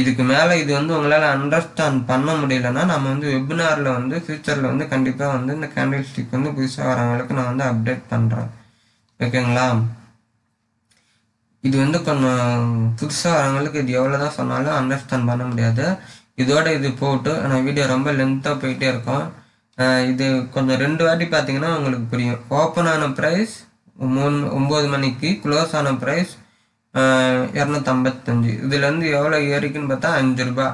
இதுக்கு மேலே இது வந்து உங்களால் அண்டர்ஸ்டாண்ட் பண்ண முடியலன்னா நம்ம வந்து வெபினாரில் வந்து ஃபியூச்சரில் வந்து கண்டிப்பாக வந்து இந்த கேண்டில் ஸ்டிக் வந்து புதுசாக வரவங்களுக்கு நான் வந்து அப்டேட் பண்ணுறேன், ஓகேங்களா? இது வந்து கொஞ்சம் புதுசாக வரவங்களுக்கு இது எவ்வளோ தான் சொன்னாலும் அண்டர்ஸ்டாண்ட் பண்ண முடியாது. இதோட இது போட்டு நான் வீடியோ ரொம்ப லென்த்தாக போயிட்டே இருக்கோம். இது கொஞ்சம் ரெண்டு வாட்டி பார்த்தீங்கன்னா உங்களுக்கு புரியும். ஓப்பன் ஆன ப்ரைஸ் மூணு ஒம்பது மணிக்கு, க்ளோஸ் ஆன ப்ரைஸ் இரநூத்தம்பத்தஞ்சு, இதுலேருந்து எவ்வளோ ஏறிக்குன்னு பார்த்தா அஞ்சு ரூபா.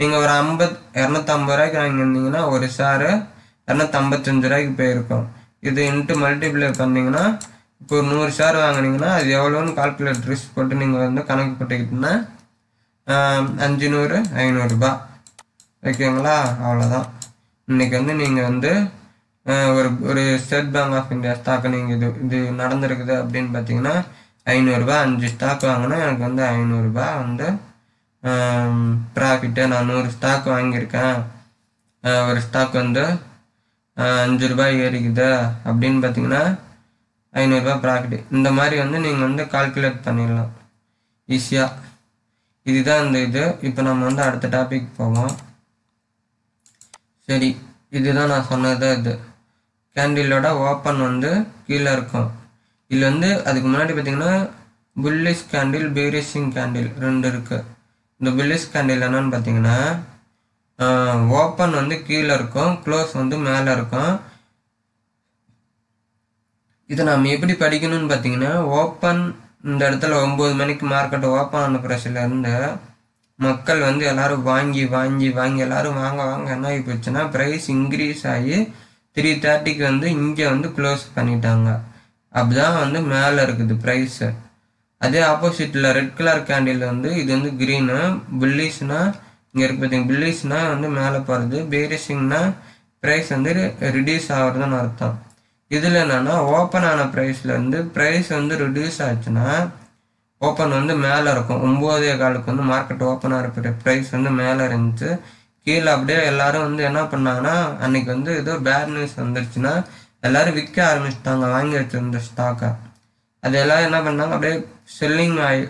நீங்கள் ஒரு ஐம்பது இரநூத்தம்பது ரூபாய்க்கு வாங்கி இருந்தீங்கன்னா ஒரு சாரு இரநூத்தம்பத்தஞ்சு ரூபாய்க்கு போயிருக்கோம். இது இன்ட்டு மல்டிப்ளை பண்ணிங்கன்னா இப்போ ஒரு நூறு ஷேர் வாங்கினீங்கன்னா அது எவ்வளோன்னு கால்குலேட்டர்ஸ் போட்டு நீங்கள் வந்து கணக்கு போட்டுக்கிட்டீங்கன்னா அஞ்சு நூறு ஐநூறுரூபா, ஓகேங்களா? அவ்வளோதான். இன்றைக்கி வந்து நீங்கள் வந்து ஒரு ஒரு State Bank of India stock நீங்கள் இது இது நடந்திருக்குது அப்படின்னு பார்த்தீங்கன்னா ஐநூறுரூபா அஞ்சு ஸ்டாக் வாங்கினா எனக்கு வந்து ஐநூறுரூபா வந்து ப்ராஃபிட்டு. நான் நூறு ஸ்டாக் வாங்கியிருக்கேன், ஒரு ஸ்டாக் வந்து அஞ்சு ரூபாய் ஏறிக்குது அப்படின்னு பார்த்தீங்கன்னா ஐநூறுரூபா ப்ராஃபிட். இந்த மாதிரி வந்து நீங்கள் வந்து கால்குலேட் பண்ணிடலாம் ஈஸியாக. இதுதான் இந்த இது. இப்போ நம்ம வந்து அடுத்த டாபிக் போவோம். சரி, இதுதான் நான் சொன்னது. இது கேண்டிலோட ஓப்பன் வந்து கீழே இருக்கும். இதில் வந்து அதுக்கு முன்னாடி பார்த்தீங்கன்னா புல்லிஷ் கேண்டில், பீரிஷிங் கேண்டில் ரெண்டு இருக்குது. இந்த புல்லிஷ் கேண்டில் என்னன்னு பார்த்தீங்கன்னா ஓப்பன் வந்து கீழே இருக்கும், க்ளோஸ் வந்து மேலே இருக்கும். இதை நம்ம எப்படி படிக்கணும்னு பார்த்தீங்கன்னா ஓப்பன் இந்த இடத்துல ஒம்பது மணிக்கு மார்க்கெட் ஓப்பன் ஆன ப்ரைஸ்லேருந்து மக்கள் வந்து எல்லோரும் வாங்கி வாங்கி வாங்கி எல்லோரும் வாங்க வாங்க என்ன ஆகி போச்சுன்னா ப்ரைஸ் இன்க்ரீஸ் ஆகி த்ரீ தேர்ட்டிக்கு வந்து இங்கே வந்து க்ளோஸ் பண்ணிட்டாங்க. அப்படிதான் வந்து மேலே இருக்குது ப்ரைஸு. அதே ஆப்போசிட்டில் ரெட் கலர் கேண்டில் வந்து இது வந்து க்ரீனு, புல்லிஷ்னா இங்கே இருக்கு பார்த்தீங்க, புல்லிஷ்னா வந்து மேலே போகிறது, பேரிஷிங்னா ப்ரைஸ் வந்து ரிடியூஸ் ஆகிறதுன்னு அர்த்தம். இதில் என்னென்னா ஓப்பன் ஆன ப்ரைஸ்லேருந்து ப்ரைஸ் வந்து ரிடியூஸ் ஆச்சுன்னா ஓப்பன் வந்து மேலே இருக்கும். ஒம்போதே காலுக்கு வந்து மார்க்கெட் ஓப்பன் ஆகிற ப்ரைஸ் வந்து மேலே இருந்துச்சு, கீழே அப்படியே எல்லோரும் வந்து என்ன பண்ணாங்கன்னா அன்றைக்கி வந்து ஏதோ பேட் நியூஸ் வந்துருச்சுன்னா எல்லோரும் விற்க ஆரம்பிச்சுட்டாங்க வாங்கி வச்சுருந்த ஸ்டாக்கை. அது எல்லோரும் என்ன பண்ணாங்க அப்படியே செல்லிங் ஆகி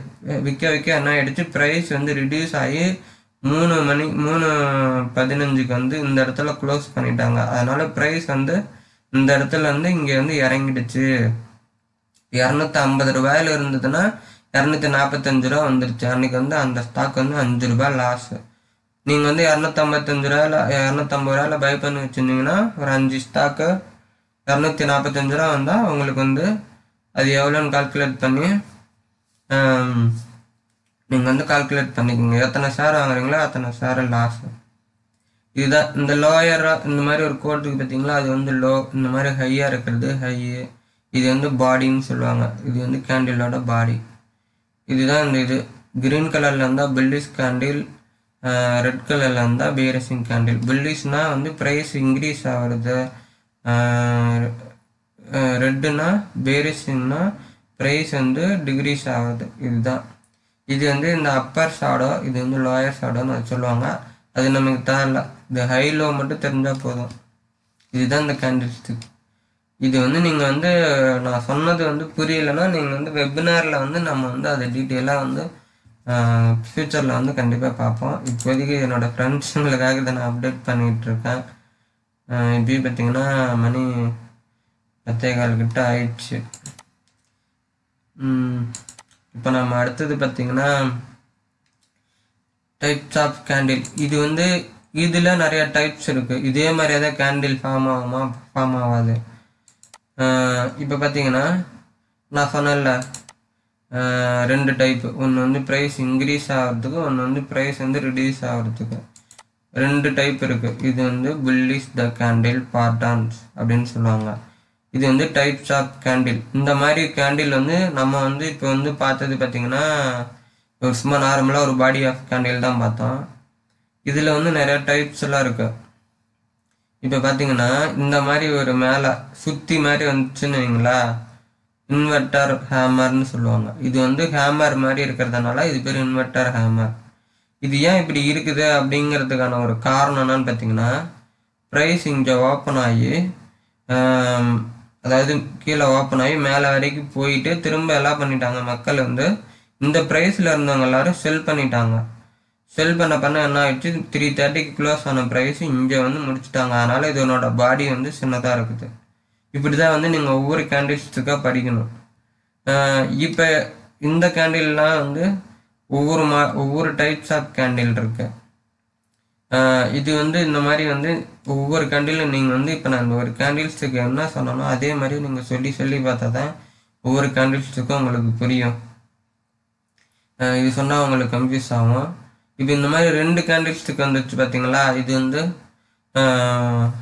விற்க விற்க என்ன ஆகிடுச்சு ப்ரைஸ் வந்து ரிடியூஸ் ஆகி மூணு மணி மூணு பதினஞ்சுக்கு வந்து இந்த இடத்துல க்ளோஸ் பண்ணிட்டாங்க. அதனால் ப்ரைஸ் வந்து இந்த இடத்துல வந்து இங்கே வந்து இறங்கிடுச்சு. இரநூத்தி ஐம்பது ரூபாயில் இருந்ததுன்னா இரநூத்தி நாற்பத்தஞ்சு ரூபா வந்துருச்சு. அன்றைக்கி வந்து அந்த ஸ்டாக் வந்து அஞ்சு ரூபா லாஸு. நீங்கள் வந்து இரநூத்தம்பத்தஞ்சு ரூபாயில் இரநூத்தம்பது ரூபாயில் பை பண்ணி வச்சுருந்தீங்கன்னா ஒரு அஞ்சு ஸ்டாக்கு இரநூத்தி நாற்பத்தஞ்சு ரூபா வந்தால் உங்களுக்கு வந்து அது எவ்வளோன்னு கால்குலேட் பண்ணி நீங்கள் வந்து கால்குலேட் பண்ணிக்கோங்க. எத்தனை ஷேர் வாங்குறீங்களோ அத்தனை ஷேர் லாஸு. இதுதான் இந்த லோயர். இந்த மாதிரி ஒரு கோட்டுக்கு பார்த்தீங்களா அது வந்து லோ, இந்த மாதிரி ஹையாக இருக்கிறது ஹையு, இது வந்து பாடின்னு சொல்லுவாங்க. இது வந்து கேண்டிலோட பாடி. இதுதான் இந்த இது. கிரீன் கலரில் இருந்தால் புல்லிஷ் கேண்டில், ரெட் கலரில் இருந்தால் பீரிஷிங் கேண்டில். புல்லிஷ்னால் வந்து ப்ரைஸ் இன்க்ரீஸ் ஆகிறது, ரெட்டுனா பீரிஷிங்னா price and degrees ஆகுது. இதுதான் இது வந்து இந்த அப்பர் ஷாடோ, இது வந்து லோயர் ஷாடோன்னு சொல்லுவாங்க. அது நமக்கு தேவையில்ல, இந்த ஹை லோ மட்டும் தெரிஞ்சால் போதும். இதுதான் இந்த கேண்டில் ஸ்டிக். இது வந்து நீங்கள் வந்து நான் சொன்னது வந்து புரியலைன்னா நீங்கள் வந்து வெபினாரில் வந்து நம்ம வந்து அதை டீட்டெயிலாக வந்து ஃப்யூச்சரில் வந்து கண்டிப்பாக பார்ப்போம். இப்போதைக்கு என்னோடய ஃப்ரெண்ட்ஸுங்களுக்காக இதை நான் அப்டேட் பண்ணிகிட்ருக்கேன். இப்படி பார்த்திங்கன்னா மணி பத்தே கால் கிட்ட ஆயிடுச்சு. இப்போ நம்ம அடுத்தது பார்த்திங்கன்னா டைப்ஸ் ஆஃப் கேண்டில். இது வந்து இதில் நிறைய டைப்ஸ் இருக்குது. இதே மாதிரி ஏதாவது கேண்டில் ஃபார்ம் ஆகுமா ஃபார்ம் ஆகாது. இப்போ பார்த்திங்கன்னா நான் சொன்னேன்ல ரெண்டு டைப்பு, ஒன்று வந்து ப்ரைஸ் இன்க்ரீஸ் ஆகிறதுக்கு, ஒன்று வந்து ப்ரைஸ் வந்து ரிடியூஸ் ஆகிறதுக்கு ரெண்டு டைப் இருக்குது. இது வந்து புல்லிஷ் த கேண்டில் பாட்டர்ன்ஸ் அப்படின்னு சொல்லுவாங்க. இது வந்து டைப்ஸ் ஆஃப் கேண்டில். இந்த மாதிரி கேண்டில் வந்து நம்ம வந்து இப்போ வந்து பார்த்தது பார்த்திங்கன்னா ஒரு சும்மா நார்மலாக ஒரு பாடி ஆஃப் கேண்டில் தான் பார்த்தோம். இதில் வந்து நிறையா டைப்ஸ் எல்லாம் இருக்குது. இப்போ பார்த்திங்கன்னா இந்த மாதிரி ஒரு மேலே சுற்றி மாதிரி வந்துச்சுன்னு வைங்களா, இன்வெர்டர் ஹேமர்னு சொல்லுவாங்க. இது வந்து ஹேமர் மாதிரி இருக்கிறதுனால இது பேர் இன்வெர்டர் ஹேமர். இது ஏன் இப்படி இருக்குது அப்படிங்கிறதுக்கான ஒரு காரணம் என்னன்னு பார்த்திங்கன்னா, ப்ரைஸ் இங்கே ஓப்பன் ஆகி, அதாவது கீழே ஓப்பன் ஆகி மேலே வரைக்கும் போயிட்டு திரும்ப எல்லாம் பண்ணிட்டாங்க. மக்கள் வந்து இந்த ப்ரைஸில் இருந்தவங்க எல்லோரும் செல் பண்ணிட்டாங்க. செல் பண்ண பண்ண என்ன ஆகிடுச்சு, த்ரீ தேர்ட்டிக்கு க்ளோஸ் ஆன ப்ரைஸ் இங்கே வந்து முடிச்சுட்டாங்க. அதனால் இதனோட பாடி வந்து சின்னதாக இருக்குது. இப்படி தான் வந்து நீங்கள் ஒவ்வொரு கேண்டில்ஸ்டுக்காக படிக்கணும். இப்போ இந்த கேண்டில்லாம் வந்து ஒவ்வொரு மா ஒவ்வொரு டைப்ஸ் ஆஃப் கேண்டில் இருக்கு. இது வந்து இந்த மாதிரி வந்து ஒவ்வொரு கேண்டிலும் நீங்கள் வந்து இப்போ நான் இந்த ஒரு கேண்டில்ஸ்டுக்கு என்ன சொன்னாலும் அதே மாதிரி நீங்கள் சொல்லி சொல்லி பார்த்தா தான் ஒவ்வொரு கேண்டில்ஸ்டுக்கும் உங்களுக்கு புரியும். இது சொன்னால் உங்களுக்கு கன்ஃபியூஸ் ஆகும். இப்போ இந்த மாதிரி ரெண்டு கேண்டில்ஸ்டுக்கு வந்துச்சு பார்த்தீங்களா, இது வந்து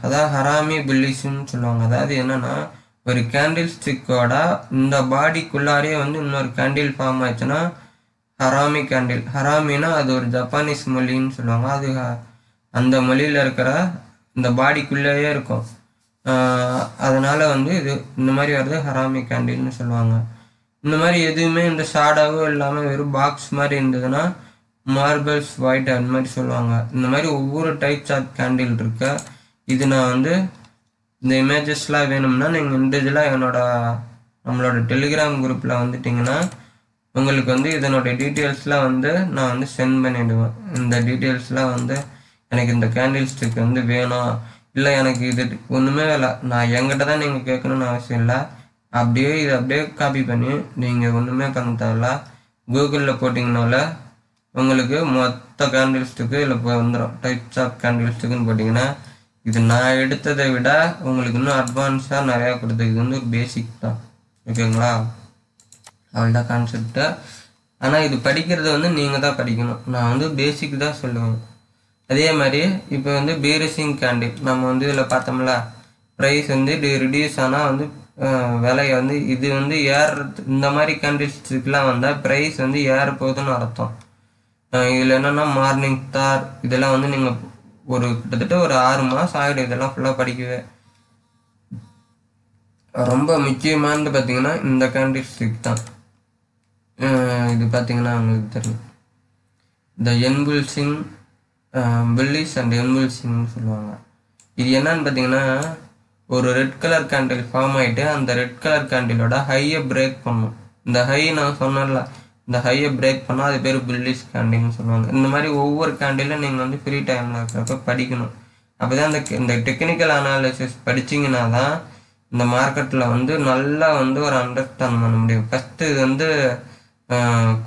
அதாவது ஹராமி புல்லிஷ்னு சொல்லுவாங்க. அதாவது என்னென்னா ஒரு கேண்டில் ஸ்டிக்கோட இந்த பாடிக்குள்ளாரே வந்து இன்னொரு கேண்டில் ஃபார்ம் ஆயிடுச்சுன்னா ஹராமி கேண்டில். ஹராமின்னா அது ஒரு ஜப்பானீஸ் மொழின்னு சொல்லுவாங்க. அது அந்த மொழியில் இருக்கிற இந்த பாடிக்குள்ளேயே இருக்கும். அதனால் வந்து இது இந்த மாதிரி வருது ஹராமி கேண்டில்னு சொல்லுவாங்க. இந்த மாதிரி எதுவுமே இந்த ஷாடாவோ இல்லாமல் வெறும் பாக்ஸ் மாதிரி இருந்ததுன்னா மார்பிள்ஸ் ஒயிட் அந்த மாதிரி சொல்லுவாங்க. இந்த மாதிரி ஒவ்வொரு டைப்ஸ் ஆஃப் கேண்டில் இருக்கு. இது நான் வந்து இந்த இமேஜஸ்லாம் வேணும்னா நீங்கள் இண்டிவிஜுவலாக என்னோட நம்மளோட டெலிகிராம் குரூப்பில் வந்துட்டிங்கன்னா உங்களுக்கு வந்து இதனோட டீட்டெயில்ஸ்லாம் வந்து நான் வந்து சென்ட் பண்ணிவிடுவேன். இந்த டீட்டெயில்ஸ்லாம் வந்து எனக்கு இந்த கேண்டில் ஸ்டிக் வந்து வேணும், இல்லை எனக்கு இது ஒன்றுமே இல்லை, நான் என்கிட்ட தான் நீங்கள் கேட்கணுன்னு அவசியம் இல்லை. அப்படியே இதை அப்படியே காப்பி பண்ணி நீங்கள் ஒன்றுமே பண்ண தேவையில்ல, கூகுளில் போட்டிங்கனால உங்களுக்கு மொத்த கேண்டில் ஸ்டிக்கு இல்லை இப்போ வந்துடும். டைப்ஸ் ஆஃப் கேண்டில் ஸ்டிக்குன்னு போட்டிங்கன்னா இது நான் எடுத்ததை விட உங்களுக்கு இன்னும் அட்வான்ஸாக நிறையா கொடுத்து, இது வந்து ஒரு பேசிக் தான். ஓகேங்களா, அவ்வளோதான் கான்செப்டை. ஆனால் இது படிக்கிறது வந்து நீங்கள் தான் படிக்கணும். நான் வந்து பேசிக் தான் சொல்லுவேன். அதே மாதிரி இப்போ வந்து பீரிசிங் கேண்டில் நம்ம வந்து இதில் பார்த்தோம்ல, ப்ரைஸ் வந்து இது ரிடியூஸ் ஆனால் வந்து விலையை வந்து இது வந்து ஏறுறது. இந்த மாதிரி கேண்டில் ஸ்டிக்லாம் வந்தால் ப்ரைஸ் வந்து ஏற போகுதுன்னு அர்த்தம். இதில் என்னென்னா மார்னிங் தார் இதெல்லாம் வந்து நீங்கள் ஒரு கிட்டத்தட்ட ஒரு ஆறு மாதம் ஆகிடும் இதெல்லாம் ஃபுல்லாக படிக்கவே. ரொம்ப முக்கியமானது பார்த்திங்கன்னா இந்த கேண்டில் ஸ்டிக் தான். இது பார்த்திங்கன்னா உங்களுக்கு தெரியும் இந்த எம்புல்சிங் பில்லிஸ் அண்ட் எம்புல்சிங்னு சொல்லுவாங்க. இது என்னன்னு பார்த்திங்கன்னா ஒரு ரெட் கலர் கேண்டில் ஃபார்ம் ஆகிட்டு அந்த ரெட் கலர் கேண்டிலோட ஹையை பிரேக் பண்ணும். இந்த ஹை நான் சொன்னல, இந்த ஹையை பிரேக் பண்ணால் அது பேர் புல்லிஷ் கேண்டில்னு சொல்லுவாங்க. இந்த மாதிரி ஒவ்வொரு கேண்டிலும் நீங்கள் வந்து ஃப்ரீ டைமில் இருக்கிறப்ப படிக்கணும். அப்போ தான் இந்த இந்த டெக்னிக்கல் அனாலிசிஸ் படிச்சிங்கன்னா தான் இந்த மார்க்கெட்டில் வந்து நல்லா வந்து ஒரு அண்டர்ஸ்டாண்ட் பண்ண முடியும். ஃபஸ்ட்டு இது வந்து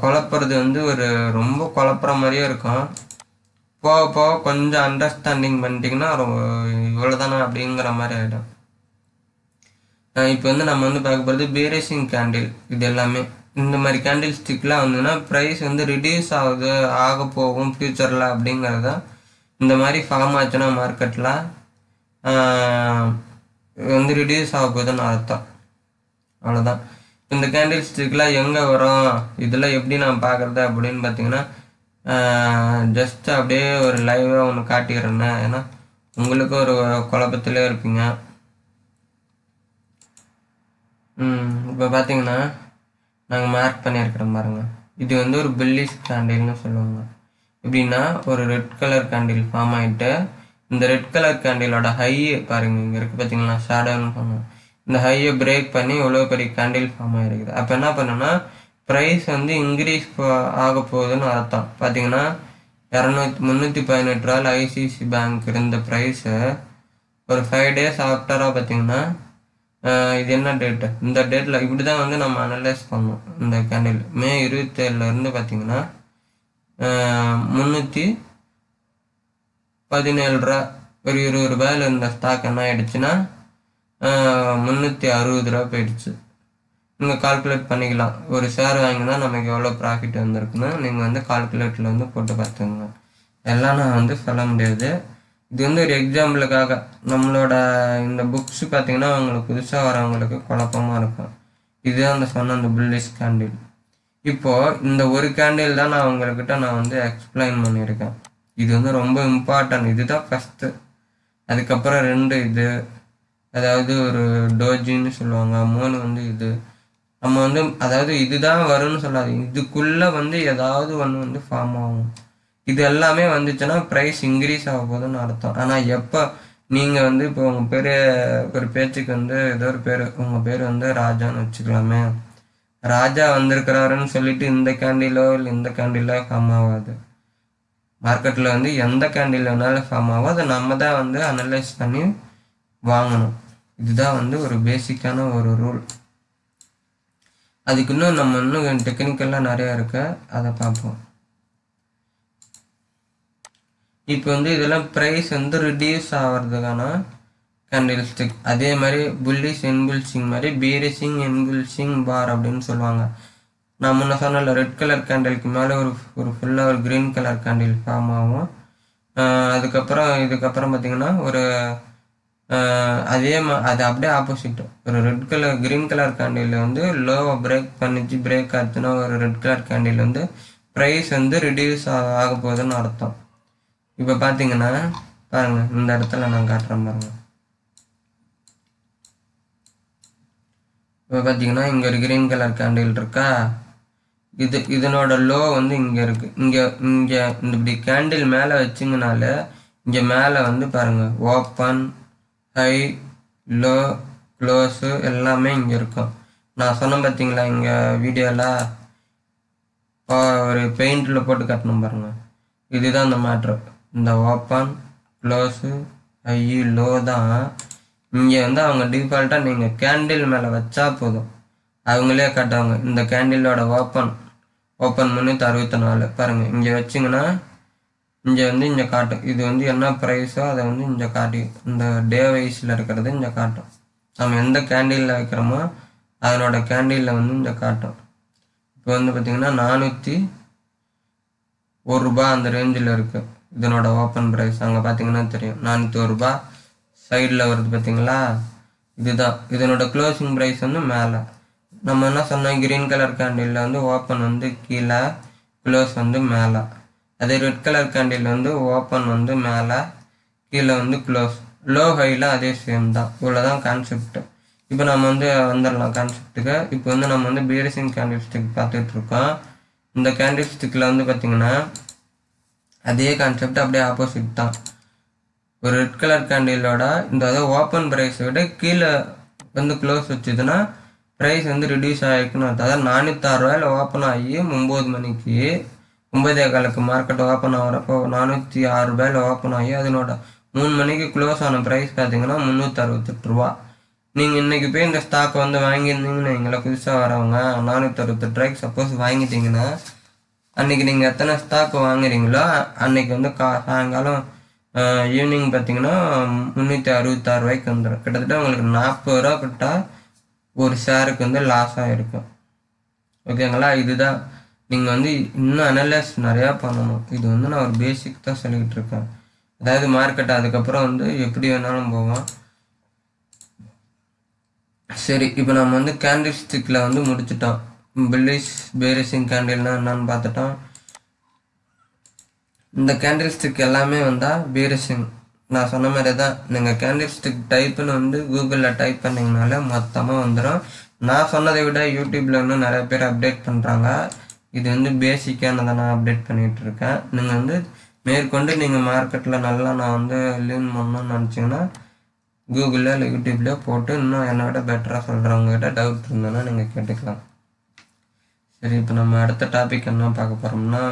குழப்பறது வந்து ஒரு ரொம்ப குழப்புற மாதிரியே இருக்கும். போக போக கொஞ்சம் அண்டர்ஸ்டாண்டிங் பண்ணிட்டிங்கன்னா இவ்வளோதானா அப்படிங்கிற மாதிரி ஆகிடும். இப்போ வந்து நம்ம வந்து பார்க்க போகிறது பீரிஷிங் கேண்டில். இது எல்லாமே இந்த மாதிரி கேண்டில் ஸ்டிக்லாம் வந்துன்னா ப்ரைஸ் வந்து ரிடியூஸ் ஆகுது ஆக போகும் ஃப்யூச்சரில் அப்படிங்கிறத இந்த மாதிரி ஃபார்ம் ஆச்சுன்னா மார்க்கெட்டில் வந்து ரிடியூஸ் ஆக போகுதுன்னு அர்த்தம். அவ்வளோதான். இந்த கேண்டில் ஸ்டிக்லாம் எங்கே வரும், இதெல்லாம் எப்படி நான் பார்க்குறது அப்படின்னு பார்த்திங்கன்னா ஜஸ்ட் அப்படியே ஒரு லைவாக ஒன்று காட்டிக்கிறேன்னு, ஏன்னா உங்களுக்கும் ஒரு குழப்பத்திலே இருப்பீங்க. இப்போ பார்த்திங்கன்னா நாங்கள் மார்க் பண்ணியிருக்கிறோம் பாருங்கள். இது வந்து ஒரு பில்லிஸ் கேண்டில்னு சொல்லுவாங்க. எப்படின்னா ஒரு ரெட் கலர் கேண்டில் ஃபார்ம் ஆகிட்டு இந்த ரெட் கலர் கேண்டிலோட ஹையை பாருங்கள், இங்கே இருக்குது பார்த்தீங்களா ஷேடோன்னு சொன்னோம். இந்த ஹையை பிரேக் பண்ணி இவ்வளோ பெரிய கேண்டில் ஃபார்ம் ஆகிருக்குது. அப்போ என்ன பண்ணோன்னா ப்ரைஸ் வந்து இன்க்ரீஸ் ஆக போகுதுன்னு அர்த்தம். பார்த்தீங்கன்னா இரநூத்தி முந்நூற்றி பதினெட்டு ரூபாயில் ஐசிஐசிஐ பேங்க் இருந்த ப்ரைஸு ஒரு ஃபைவ் டேஸ் ஆஃப்டராக பார்த்தீங்கன்னா இது என்ன டேட்டு, இந்த டேட்டில் இப்படி தான் வந்து நம்ம அனலைஸ் பண்ணோம். இந்த கேண்டில் மே இருபத்தேழுலேருந்து பார்த்தீங்கன்னா முந்நூற்றி பதினேழு ரூபா ஒரு இருபது ரூபாயில் இந்த ஸ்டாக் என்ன ஆகிடுச்சுன்னா முந்நூற்றி அறுபது ரூபா போயிடுச்சு. நீங்கள் கால்குலேட் பண்ணிக்கலாம், ஒரு ஷேர் வாங்கினா நமக்கு எவ்வளோ ப்ராஃபிட் வந்திருக்குன்னு நீங்கள் வந்து கால்குலேட்டில் வந்து போட்டு பார்த்துங்க. எல்லாம் நான் வந்து சொல்ல முடியாது, இது வந்து ஒரு எக்ஸாம்பிளுக்காக. நம்மளோட இந்த புக்ஸ் பார்த்தீங்கன்னா அவங்களுக்கு புதுசாக வரவங்களுக்கு குழப்பமாக இருக்கும். இதுதான் அந்த சொன்ன அந்த புல்லிஷ் கேண்டில். இப்போது இந்த ஒரு கேண்டில் தான் நான் அவங்கக்கிட்ட நான் வந்து எக்ஸ்பிளைன் பண்ணியிருக்கேன். இது வந்து ரொம்ப இம்பார்ட்டன்ட், இதுதான் ஃபஸ்ட்டு. அதுக்கப்புறம் ரெண்டு இது, அதாவது ஒரு டோஜின்னு சொல்லுவாங்க, மூணு வந்து இது. நம்ம வந்து அதாவது இதுதான் வரும்னு சொல்லாது, இதுக்குள்ளே வந்து ஏதாவது ஒன்று வந்து ஃபார்ம் ஆகும். இது எல்லாமே வந்துச்சுன்னா ப்ரைஸ் இன்க்ரீஸ் ஆக போதுன்னு அர்த்தம். ஆனால் எப்போ நீங்கள் வந்து இப்போ உங்கள் பேர் ஒரு பேச்சுக்கு வந்து ஏதோ ஒரு பேர், உங்கள் பேர் வந்து ராஜான்னு வச்சுக்கலாமே, ராஜா வந்திருக்கிறாருன்னு சொல்லிட்டு இந்த கேண்டிலோ இல்லை இந்த கேண்டிலோ ஃபார்ம் ஆகாது. மார்க்கெட்டில் வந்து எந்த கேண்டில் வேணாலும் ஃபார்ம் ஆகும், அதை நம்ம தான் வந்து அனலைஸ் பண்ணி வாங்கணும். இதுதான் வந்து ஒரு பேசிக்கான ஒரு ரூல். அதுக்கு இன்னும் நம்ம இன்னும் டெக்னிக்கெல்லாம் நிறையா இருக்கு, அதை பார்ப்போம். இப்போ வந்து இதெல்லாம் ப்ரைஸ் வந்து ரிடியூஸ் ஆகிறதுக்கான கேண்டில் ஸ்டிக். அதே மாதிரி புல்லிஷ் எம்புல்சிங் மாதிரி பீரிஷிங் எம்புல்சிங் பார் அப்படின்னு சொல்லுவாங்க. நான் முன்ன சொன்னல ரெட் கலர் கேண்டிலுக்கு மேலே ஒரு ஒரு ஃபுல்லாக ஒரு க்ரீன் கலர் கேண்டில் ஃபார்ம் ஆகும். அதுக்கப்புறம் இதுக்கப்புறம் பார்த்திங்கன்னா ஒரு அதே மா அது அப்படியே ஆப்போசிட்டு ஒரு red colour green colour candle வந்து லோவை பிரேக் பண்ணிச்சு, பிரேக் ஆச்சுன்னா ஒரு ரெட் கலர் கேண்டில் வந்து ப்ரைஸ் வந்து ரிடியூஸ் ஆக போகுதுன்னு அர்த்தம். இப்போ பார்த்தீங்கன்னா பாருங்கள், இந்த இடத்துல நான் காட்டுறேன் பாருங்கள். இப்போ பார்த்தீங்கன்னா இங்கே ஒரு க்ரீன் கலர் கேண்டில் இருக்கா, இது இதனோட லோ வந்து இங்கே இருக்குது. இங்கே இங்கே இந்த இப்படி கேண்டில் மேலே வச்சிங்கனால இங்கே மேலே வந்து பாருங்கள் ஓப்பன் ஹை லோ க்ளோஸு எல்லாமே இங்கே இருக்கும். நான் சொன்னேன் பார்த்தீங்களா இங்கே வீடியோவில் ஒரு பெயிண்டில் போட்டு காட்டணும் பாருங்கள், இதுதான் அந்த மேட்ரு. இந்த ஓப்பன் க்ளோஸு ஐ லோ தான் இங்கே வந்து அவங்க டிஃபால்ட்டாக நீங்கள் கேண்டில் மேலே வச்சா போதும் அவங்களே காட்டுவாங்க. இந்த கேண்டிலோட ஓப்பன் ஓப்பன் முந்நூற்றி அறுபத்தி நாலு பாருங்கள், இங்கே வச்சிங்கன்னா இங்கே வந்து இங்கே காட்டும். இது வந்து என்ன ப்ரைஸோ அதை வந்து இங்கே காட்டி இந்த டே வைஸில் இருக்கிறது இங்கே காட்டும். நம்ம எந்த கேண்டிலில் வைக்கிறோமோ அதனோட கேண்டிலில் வந்து இங்கே காட்டும். இப்போ வந்து பார்த்திங்கன்னா நானூற்றி ஒரு ரூபா அந்த ரேஞ்சில் இருக்குது இதனோட ஓப்பன் ப்ரைஸ். அங்கே பார்த்தீங்கன்னா தெரியும் நானூற்றி ஒரு ரூபா சைடில் வருது பார்த்தீங்களா, இதுதான் இதனோட க்ளோசிங் ப்ரைஸ் வந்து மேலே. நம்ம என்ன சொன்னோம், க்ரீன் கலர் கேண்டிலில் வந்து ஓப்பன் வந்து கீழே, க்ளோஸ் வந்து மேலே. அதே ரெட் கலர் கேண்டில் வந்து ஓப்பன் வந்து மேலே, கீழே வந்து க்ளோஸ். லோ ஹைலாம் அதே சேம் தான், இவ்வளோதான் கான்செப்ட். இப்போ நம்ம வந்து வந்துடலாம் கான்செப்ட்டுக்கு. இப்போ வந்து நம்ம வந்து பீரிஷிங் கேண்டில் ஸ்டிக் பார்த்துட்ருக்கோம். இந்த கேண்டில் ஸ்டிக்கில் வந்து பார்த்திங்கன்னா அதே கான்செப்ட் அப்படியே ஆப்போசிட் தான். ஒரு ரெட் கலர் கேண்டிலோட இந்த அதாவது ஓப்பன் ப்ரைஸை விட கீழே வந்து க்ளோஸ் வச்சுதுன்னா ப்ரைஸ் வந்து ரிடியூஸ் ஆகிருக்குன்னு அர்த்தம். அதாவது நானூற்றி ஆறு ரூபாயில் ஓப்பன் ஆகி ஒம்பது மணிக்கு ஒம்பதே காலுக்கு மார்க்கெட் ஓப்பன் ஆகிறப்போ நானூற்றி ஆறு ரூபாயில் ஓப்பன் ஆகி அதனோட மூணு மணிக்கு க்ளோஸ் ஆன ப்ரைஸ் பார்த்தீங்கன்னா முந்நூற்றி அறுபத்தெட்டு ரூபா. நீங்கள் இன்றைக்கி போய் இந்த ஸ்டாக்கை வந்து வாங்கியிருந்தீங்கன்னா எங்களை புதுசாக வரவங்க நானூற்றி அறுபத்தெட்டு ரூபாய்க்கு சப்போஸ் வாங்கிட்டீங்கன்னா அன்றைக்கி நீங்கள் எத்தனை ஸ்டாக் வாங்குறீங்களோ அன்றைக்கி வந்து கா சாயங்காலம் ஈவினிங் பார்த்தீங்கன்னா முந்நூற்றி அறுபத்தாறு ரூபாய்க்கு வந்துடும். கிட்டத்தட்ட உங்களுக்கு நாற்பது ரூபா கிட்ட ஒரு ஷேருக்கு வந்து லாஸாக இருக்கும். ஓகேங்களா, இதுதான். நீங்கள் வந்து இன்னும் அனலைஸ் நிறையா பண்ணணும். இது வந்து நான் ஒரு பேசிக் தான் சொல்லிக்கிட்டு இருக்கேன். அதாவது மார்க்கெட்டை அதுக்கப்புறம் வந்து எப்படி வேணாலும் போவோம். சரி, இப்போ நம்ம வந்து கேண்டில் ஸ்டிக்கில் வந்து முடிச்சிட்டோம். பில்லிஷ் பேரிஷிங் கேண்டில்னா என்னன்னு பார்த்துட்டோம். இந்த கேண்டில் ஸ்டிக் எல்லாமே வந்தால் பேரிஷிங். நான் சொன்ன மாதிரி தான், நீங்கள் கேண்டில் ஸ்டிக் டைப்புன்னு வந்து கூகுளில் டைப் பண்ணிங்கனால மொத்தமாக வந்துடும். நான் சொன்னதை விட யூடியூப்ல இன்னும் நிறைய பேர் அப்டேட் பண்றாங்க. இது வந்து பேசிக்காக நான் நான் அப்டேட் பண்ணிட்டு இருக்கேன். நீங்கள் வந்து மேற்கொண்டு நீங்கள் மார்க்கெட்டில் நல்லா நான் வந்து லேர்ன் பண்ணணும்னு நினச்சிங்கன்னா கூகுளில் இல்லை யூடியூப்லேயே போட்டு இன்னும் என்னை விட பெட்டராக சொல்கிறவங்ககிட்ட டவுட் இருந்ததுன்னா நீங்கள் கேட்டுக்கலாம். சரி, இப்போ நம்ம அடுத்த டாபிக் என்ன பார்க்க போகிறோம்னா,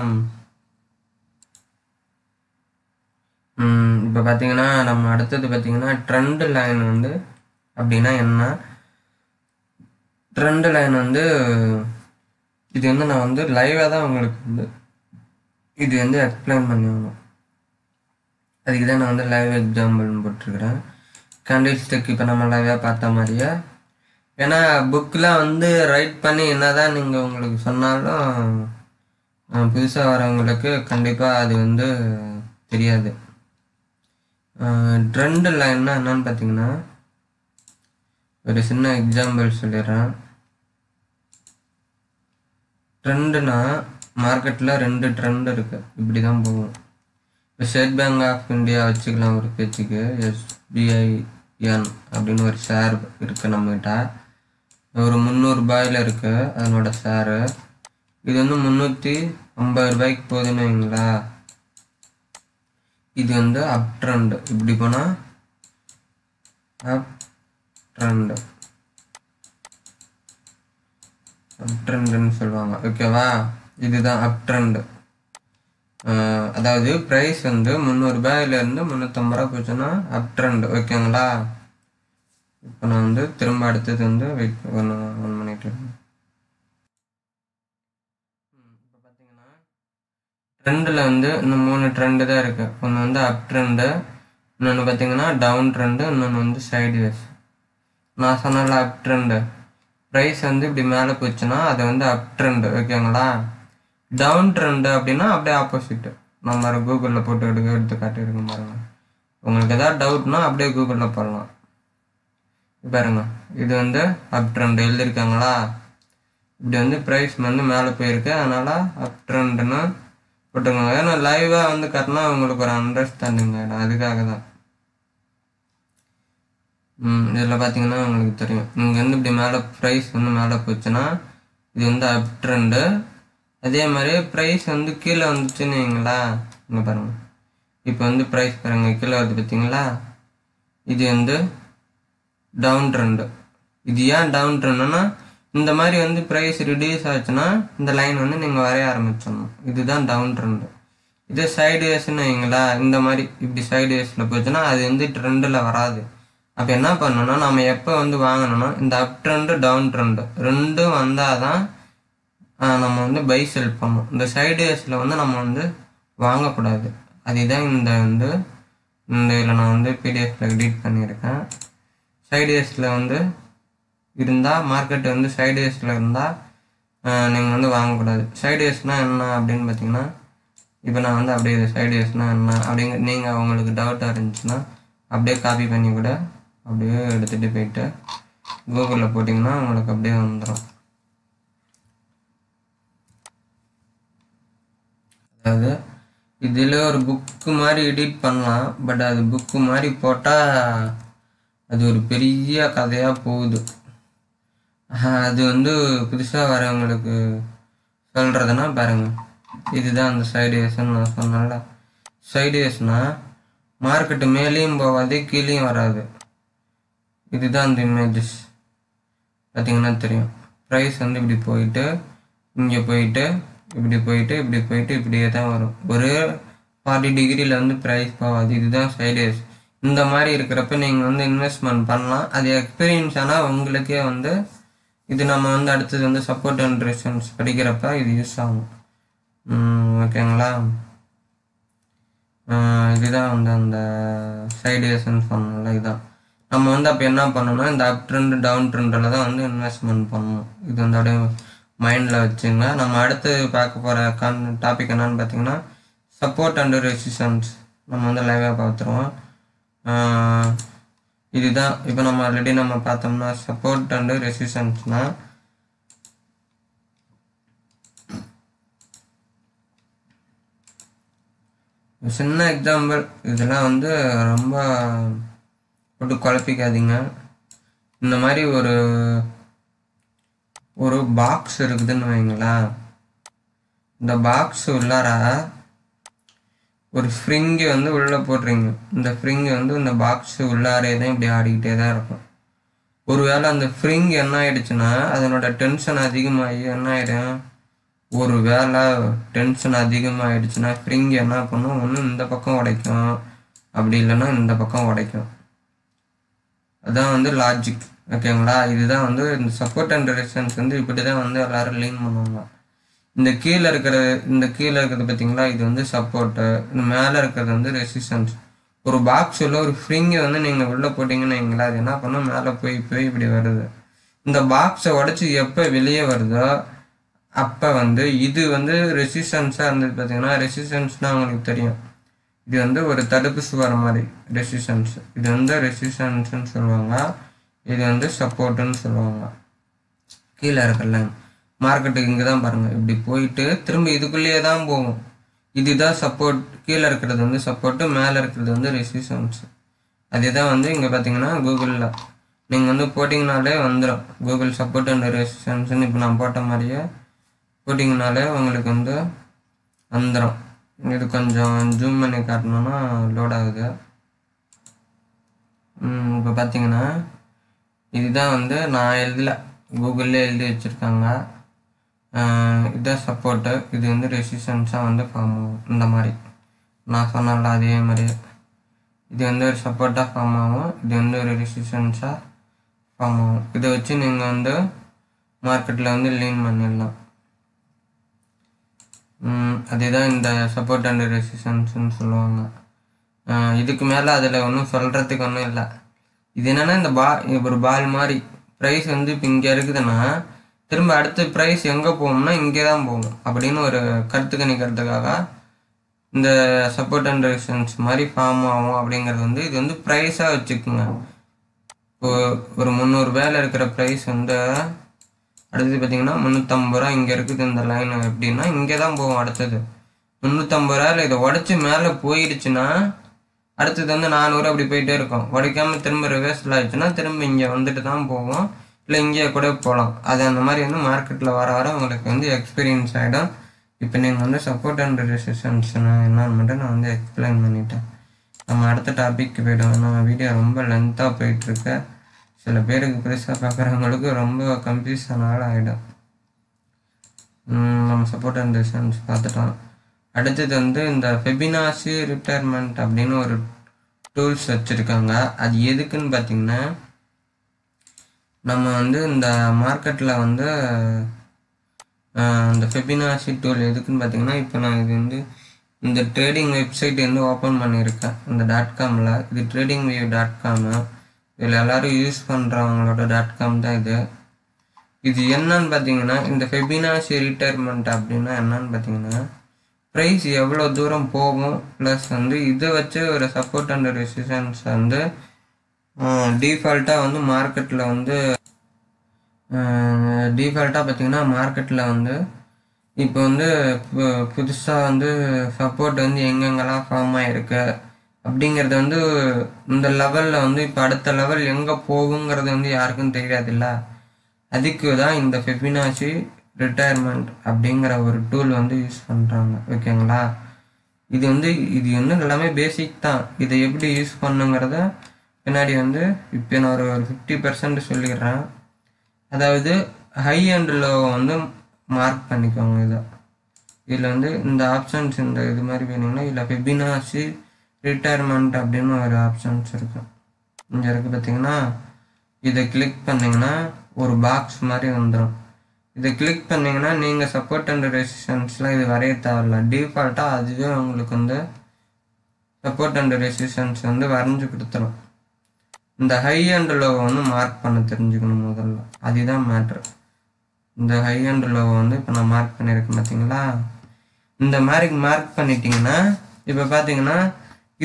இப்போ பார்த்தீங்கன்னா நம்ம அடுத்தது பார்த்தீங்கன்னா ட்ரெண்ட் லைன் வந்து அப்படின்னா என்ன. ட்ரெண்ட் லைன் வந்து இது வந்து நான் வந்து லைவாக தான் உங்களுக்கு வந்து இது வந்து எக்ஸ்பிளைன் பண்ணுவேன். அதுக்கு தான் நான் வந்து லைவ் எக்ஸாம்பிள்னு போட்டிருக்கிறேன். கேண்டில் ஸ்டிக் இப்போ நம்ம லைவாக பார்த்த மாதிரியா, ஏன்னா புக்கெலாம் வந்து ரைட் பண்ணி என்ன தான் நீங்கள் உங்களுக்கு சொன்னாலும் புதுசாக வரவங்களுக்கு கண்டிப்பாக அது வந்து தெரியாது. ட்ரெண்ட் லைன்னா என்னன்னு பார்த்தீங்கன்னா ஒரு சின்ன எக்ஸாம்பிள் சொல்லிடுறேன். ட்ரெண்டுனா மார்க்கெட்டில் ரெண்டு ட்ரெண்ட் இருக்குது, இப்படி தான் போகும். இப்போ ஸ்டேட் பேங்க் ஆஃப் இந்தியா வச்சுக்கலாம் ஒரு பேச்சுக்கு, எஸ்பிஐஎன் அப்படின்னு ஒரு ஷேர் இருக்குது நம்மகிட்ட. ஒரு முந்நூறுபாயில் இருக்குது அதனோட ஷேரு. இது வந்து முந்நூற்றி ஐம்பது ரூபாய்க்கு போகுதுன்னு வைங்களா, இது வந்து அப் ட்ரெண்டு. இப்படி போனால் அப் ட்ரெண்டு அப் ட்ரெண்டுன்னு சொல்லுவாங்க, ஓகேவா? இதுதான் அப் ட்ரெண்டு. அதாவது ப்ரைஸ் வந்து முந்நூறுபாயிலேருந்து முந்நூற்றம்பது ரூபா போச்சுன்னா அப் ட்ரெண்டு, ஓகேங்களா? இப்போ நான் வந்து திரும்ப அடுத்தது வந்து வெயிட் ஒன்று ஒன் பண்ணிட்டு இருக்கேன். இப்போ பார்த்தீங்கன்னா ட்ரெண்டில் வந்து இந்த மூணு ட்ரெண்டு தான் இருக்குது. ஒன்று வந்து அப் ட்ரெண்டு, இன்னொன்று பார்த்தீங்கன்னா டவுன் ட்ரெண்டு, இன்னொன்று வந்து சைட்வேஸ். நான் சொன்னால அப் ட்ரெண்டு ப்ரைஸ் வந்து இப்படி மேலே போச்சுன்னா அது வந்து அப் ட்ரெண்டு, ஓகேங்களா? டவுன் ட்ரெண்டு அப்படின்னா அப்படியே ஆப்போசிட்டு. நம்ம கூகுளில் போட்டு எடுக்க எடுத்து காட்டியிருக்க பாருங்க. உங்களுக்கு எதாவது டவுட்னா அப்படியே கூகுளில் போடலாம். பாருங்க, இது வந்து அப் ட்ரெண்டு எழுதியிருக்காங்களா? இப்படி வந்து ப்ரைஸ் வந்து மேலே போயிருக்கு, அதனால் அப் ட்ரெண்டுன்னு போட்டுருக்காங்க. ஏன்னா லைவாக வந்து கட்டினா உங்களுக்கு ஒரு அண்டர்ஸ்டாண்டிங் ஆகிடும், அதுக்காக தான். இதில் பார்த்தீங்கன்னா உங்களுக்கு தெரியும், இங்கே வந்து இப்படி மேலே ப்ரைஸ் வந்து மேலே போச்சுன்னா இது வந்து அப் ட்ரெண்டு. அதே மாதிரி ப்ரைஸ் வந்து கீழே வந்துச்சுன்னு வைங்களா, இங்கே பாருங்கள், இப்போ வந்து ப்ரைஸ் பாருங்கள் கீழே வருது, பார்த்தீங்களா? இது வந்து டவுன் ட்ரெண்டு. இது ஏன் டவுன் ட்ரெண்டுன்னா இந்த மாதிரி வந்து ப்ரைஸ் ரிடியூஸ் ஆச்சுன்னா இந்த லைன் வந்து நீங்கள் வரைய ஆரம்பிச்சிடணும், இதுதான் டவுன் ட்ரெண்டு. இது சைடு வேஸ்ன்னு வைங்களா, இந்த மாதிரி இப்படி சைடு வேஸில் போச்சுன்னா அது வந்து ட்ரெண்டில் வராது. அப்போ என்ன பண்ணணும்னா நம்ம எப்போ வந்து வாங்கணும்னா இந்த அப் ட்ரெண்டு டவுன் ட்ரெண்டு ரெண்டும் வந்தால் தான் நம்ம வந்து பை செல் பண்ணணும். இந்த சைடுவேஸில் வந்து நம்ம வந்து வாங்கக்கூடாது. அதுதான் இந்த வந்து இந்த இதில் நான் வந்து பிடிஎஃப்ல எடிட் பண்ணியிருக்கேன். சைடுவேஸில் வந்து இருந்தால் மார்க்கெட் வந்து சைடுவேஸில் இருந்தால் நீங்கள் வந்து வாங்கக்கூடாது. சைடுவேஸ்னால் என்ன அப்படின்னு பார்த்தீங்கன்னா, இப்போ நான் வந்து அப்படியே சைடுவேஸ்னால் என்ன அப்படிங்க நீங்கள் உங்களுக்கு டவுட்டாக இருந்துச்சுன்னா அப்படியே காப்பி பண்ணி கூட அப்படியே எடுத்துகிட்டு போயிட்டு கூகுளில் போட்டிங்கன்னா உங்களுக்கு அப்படியே வந்துடும். அதாவது இதில் ஒரு புக்கு மாதிரி எடிட் பண்ணலாம், பட் அது புக்கு மாதிரி போட்டால் அது ஒரு பெரிய கதையாக போகுது. அது வந்து புதுசாக வரவங்களுக்கு சொல்கிறதுனா பாருங்கள், இதுதான் அந்த சைடுவேஸ்ன்னு நான் சொன்னேன்ல. சைடுவேஸ்னால் மார்க்கெட்டு மேலேயும் போகாது கீழேயும் வராது. இதுதான் அந்த இமேஜஸ் பார்த்திங்கன்னா தெரியும். ப்ரைஸ் வந்து இப்படி போயிட்டு இங்கே போயிட்டு இப்படி போயிட்டு இப்படி போயிட்டு இப்படியே தான் வரும். ஒரு ஃபார்ட்டி டிகிரியில் வந்து ப்ரைஸ் போகாது, இதுதான் சைடுவேஸ். இந்த மாதிரி இருக்கிறப்ப நீங்கள் வந்து இன்வெஸ்ட்மெண்ட் பண்ணலாம். அது எக்ஸ்பீரியன்ஸ் ஆனால் உங்களுக்கே வந்து இது நம்ம வந்து அடுத்தது வந்து சப்போர்ட் அண்ட் ரெசிஸ்டன்ஸ் படிக்கிறப்ப இது யூஸ் ஆகும், ஓகேங்களா? இதுதான் வந்து அந்த சைடுவேஸ்ன்னு சொன்னோம்ல, இதுதான் நம்ம வந்து அப்போ என்ன பண்ணோம்னா இந்த அப் ட்ரெண்டு டவுன் ட்ரெண்டில் தான் வந்து இன்வெஸ்ட்மெண்ட் பண்ணணும். இது வந்து அப்படியே மைண்டில் வச்சுங்க. நம்ம அடுத்து பார்க்க போகிற கான் டாபிக் என்னன்னு பார்த்தீங்கன்னா சப்போர்ட் அண்ட் ரெசிஸ்டன்ஸ். நம்ம வந்து லைவாக பார்த்துருவோம். இதுதான் இப்போ நம்ம ஆல்ரெடி நம்ம பார்த்தோம்னா சப்போர்ட் அண்ட் ரெசிஸ்டன்ஸ்னால் சின்ன எக்ஸாம்பிள். இதெல்லாம் வந்து ரொம்ப போட்டு குழப்பிக்காதீங்க. இந்த மாதிரி ஒரு ஒரு பாக்ஸ் இருக்குதுன்னு வைங்களா, இந்த பாக்ஸ் உள்ளார ஒரு ஸ்ப்ரிங்கு வந்து உள்ளே போடுறீங்க. இந்த ஃப்ரிங்கு வந்து இந்த பாக்ஸ் உள்ளாரே தான் இப்படி ஆடிக்கிட்டே தான் இருக்கும். ஒருவேளை அந்த ஃப்ரிங் என்ன ஆயிடுச்சுன்னா அதனோட டென்ஷன் அதிகமாகி என்ன ஆயிடும், ஒரு வேளை டென்ஷன் அதிகமாகிடுச்சுன்னா ஃப்ரிங் என்ன பண்ணும், ஒன்று இந்த பக்கம் உடைக்கும், அப்படி இல்லைன்னா இந்த பக்கம் உடைக்கும். அதுதான் வந்து லாஜிக், ஓகேங்களா? இதுதான் வந்து இந்த சப்போர்ட் அண்ட் ரெசிஸ்டன்ஸ் வந்து இப்படி தான் வந்து எல்லோரும் லீன் பண்ணுவாங்க. இந்த கீழே இருக்கிற இந்த கீழே இருக்கிறது பார்த்தீங்களா, இது வந்து சப்போர்ட்டு, இந்த மேலே இருக்கிறது வந்து ரெசிஸ்டன்ஸ். ஒரு பாக்ஸில் ஒரு ஃப்ரிங்கை வந்து நீங்கள் உள்ளே போட்டிங்கன்னு வைங்களா, அது என்ன பண்ணோம், மேலே போய் போய் இப்படி வருது. இந்த பாக்ஸை உடச்சி எப்போ வெளியே வருதோ அப்போ வந்து இது வந்து ரெசிஸ்டன்ஸாக இருந்தது. பார்த்தீங்கன்னா ரெசிஸ்டன்ஸ்னால் உங்களுக்கு தெரியும், இது வந்து ஒரு தடுப்பு சுவர் மாதிரி ரெசிஸ்டன்ஸ். இது வந்து ரெசிஸ்டன்ஸ்ன்னு சொல்லுவாங்க, இது வந்து சப்போர்ட்டுன்னு சொல்லுவாங்க. கீழே இருக்கல மார்க்கெட்டுக்கு இங்கே தான் பாருங்கள், இப்படி போயிட்டு திரும்ப இதுக்குள்ளேயே தான் போகும். இதுதான் சப்போர்ட், கீழே இருக்கிறது வந்து சப்போர்ட்டு, மேலே இருக்கிறது வந்து ரெசிஸ்டன்ஸ். அதே தான் வந்து இங்கே பார்த்தீங்கன்னா கூகுளில் நீங்கள் வந்து போட்டிங்கனாலே வந்துடும், கூகுள் சப்போர்ட் அண்ட் ரெசிஸ்டன்ஸ்ன்னு இப்போ நான் போட்ட மாதிரியே போட்டிங்கனாலே உங்களுக்கு வந்து வந்துடும். இது கொஞ்சம் ஜூம் பண்ணி காட்டணுன்னா லோட் ஆகுது. இப்போ பார்த்தீங்கன்னா இதுதான் வந்து நான் எழுதலை, கூகுளில் எழுதி வச்சுருக்காங்க. இதுதான் சப்போர்ட்டு, இது வந்து ரெசிஸ்டன்ஸாக வந்து ஃபார்ம் ஆகும். இந்த மாதிரி நான் சொன்னல அதே மாதிரி இது வந்து ஒரு சப்போர்ட்டாக ஃபார்ம் ஆகும், இது வந்து ஒரு ரெசிஸ்டன்ஸாக ஃபார்ம் ஆகும். இதை வச்சு நீங்கள் வந்து மார்க்கெட்டில் வந்து லீன் பண்ணிடலாம். அதே தான் இந்த சப்போர்ட் அண்ட் ரெசிஸ்டன்ஸ்ன்னு சொல்லுவாங்க. இதுக்கு மேலே அதில் ஒன்றும் சொல்கிறதுக்கு ஒன்றும் இல்லை. இது என்னென்னா இந்த பா ஒரு பால் மாதிரி ப்ரைஸ் வந்து இப்போ இங்கே இருக்குதுன்னா திரும்ப அடுத்த ப்ரைஸ் எங்கே போகும்னா இங்கே தான் போகும் அப்படின்னு ஒரு கருத்து கணிக்கிறதுக்காக இந்த சப்போர்ட் அண்ட் ரெசிஸ்டன்ஸ் மாதிரி ஃபார்ம் ஆகும். அப்படிங்கிறது வந்து இது வந்து ப்ரைஸாக வச்சுக்குங்க. இப்போது ஒரு முந்நூறுபாயில் இருக்கிற ப்ரைஸ் வந்து அடுத்தது பார்த்தீங்கன்னா முந்நூற்றம்பது ரூபா இங்கே இருக்குது இந்த லைன் எப்படின்னா இங்கே தான் போகும். அடுத்தது முந்நூற்றம்பது ரூபாயில் இதை உடச்சி மேலே போயிடுச்சுன்னா அடுத்தது வந்து நானூறு அப்படி போயிட்டே இருக்கும். உடைக்காமல் திரும்ப ரிவர்ஸில் ஆயிடுச்சுன்னா திரும்ப இங்கே வந்துட்டு தான் போவோம், இல்லை இங்கே கூட போகலாம். அது அந்த மாதிரி வந்து மார்க்கெட்டில் வர வர உங்களுக்கு வந்து எக்ஸ்பீரியன்ஸ் ஆகிடும். இப்போ நீங்கள் வந்து சப்போர்ட் அண்ட் ரெசிஸ்டன்ஸ் என்னன்னு மட்டும் நான் வந்து எக்ஸ்பிளைன் பண்ணிட்டேன். நம்ம அடுத்த டாபிக் போய்டும். நம்ம வீடியோ ரொம்ப லென்த்தாக போயிட்டுருக்கு, சில பேருக்கு பெருசாக பார்க்குறவங்களுக்கு ரொம்ப கன்ஃபியூஷனால் ஆகிடும். நம்ம சப்போர்ட் அண்ட் ரெசிஸ்டன்ஸ் பார்த்துட்டோம். அடுத்தது வந்து இந்த ஃபெபினாசி ரிட்டையர்மெண்ட் அப்படின்னு ஒரு டூல்ஸ் வச்சுருக்காங்க. அது எதுக்குன்னு பார்த்தீங்கன்னா நம்ம வந்து இந்த மார்க்கெட்டில் வந்து இந்த ஃபெபினாசி டூல் எதுக்குன்னு பார்த்தீங்கன்னா இப்போ நான் இது வந்து இந்த ட்ரேடிங் வெப்சைட் வந்து ஓப்பன் பண்ணியிருக்கேன் இந்த டாட் காமில். இது ட்ரேடிங் வியூ டாட் காமு, இதில் எல்லோரும் யூஸ் பண்ணுறவங்களோட டாட் காம் தான் இது. இது என்னன்னு பார்த்தீங்கன்னா இந்த ஃபெபினாசி ரிட்டையர்மெண்ட் அப்படின்னா என்னன்னு பார்த்தீங்கன்னா ப்ரைஸ் எவ்வளோ தூரம் போகும் ப்ளஸ் வந்து இதை வச்சு ஒரு சப்போர்ட் அண்ட் ரெசிஸ்டன்ஸ் வந்து டிஃபால்ட்டாக வந்து மார்க்கெட்டில் வந்து டிஃபால்ட்டாக பார்த்திங்கன்னா மார்க்கெட்டில் வந்து இப்போ வந்து புதுசாக வந்து சப்போர்ட் வந்து எங்கெங்கெல்லாம் ஃபார்ம் ஆகிருக்கு அப்படிங்கிறது வந்து இந்த லெவலில் வந்து இப்போ அடுத்த லெவல் எங்கே போகுங்கிறது வந்து யாருக்கும் தெரியாதுல்ல. அதுக்கு தான் இந்த ஃபெபினாசி ரிட்டையர்மெண்ட் அப்படிங்கிற ஒரு டூல் வந்து யூஸ் பண்ணுறாங்க, ஓகேங்களா? இது வந்து இது வந்து எல்லாமே பேசிக் தான். இதை எப்படி யூஸ் பண்ணுங்கிறத பின்னாடி வந்து இப்போ நான் ஒரு ஒரு ஃபிஃப்டி பர்சன்ட் சொல்லிடுறேன். அதாவது ஹை அண்ட் லோவை வந்து மார்க் பண்ணிக்கோங்க. இதை இதில் வந்து இந்த ஆப்ஷன்ஸ் இந்த இது மாதிரி வேணுங்கன்னா இதில் ஃபெபினாசி ரிட்டையர்மெண்ட் அப்படின்னு ஒரு ஆப்ஷன்ஸ் இருக்குது. இங்கே இருக்குது பார்த்தீங்கன்னா, இதை கிளிக் பண்ணிங்கன்னா ஒரு பாக்ஸ் மாதிரி வந்துடும். இதை கிளிக் பண்ணிங்கன்னா நீங்கள் சப்போர்ட் அண்ட் ரெசிஸ்டன்ஸ்லாம் இது வரைய தேவையில்ல, டிஃபால்ட்டாக அதுவே உங்களுக்கு வந்து சப்போர்ட் அண்ட் ரெசிஸ்டன்ஸ் வந்து வரைஞ்சி கொடுத்துரும். இந்த ஹை அண்ட் லோவை வந்து மார்க் பண்ண தெரிஞ்சுக்கணும் முதல்ல, அதுதான் மேட்ரு. இந்த ஹை அண்ட் லோவை வந்து இப்போ நான் மார்க் பண்ணியிருக்கேன் பார்த்தீங்களா, இந்த மாதிரி மார்க் பண்ணிட்டீங்கன்னா இப்போ பார்த்தீங்கன்னா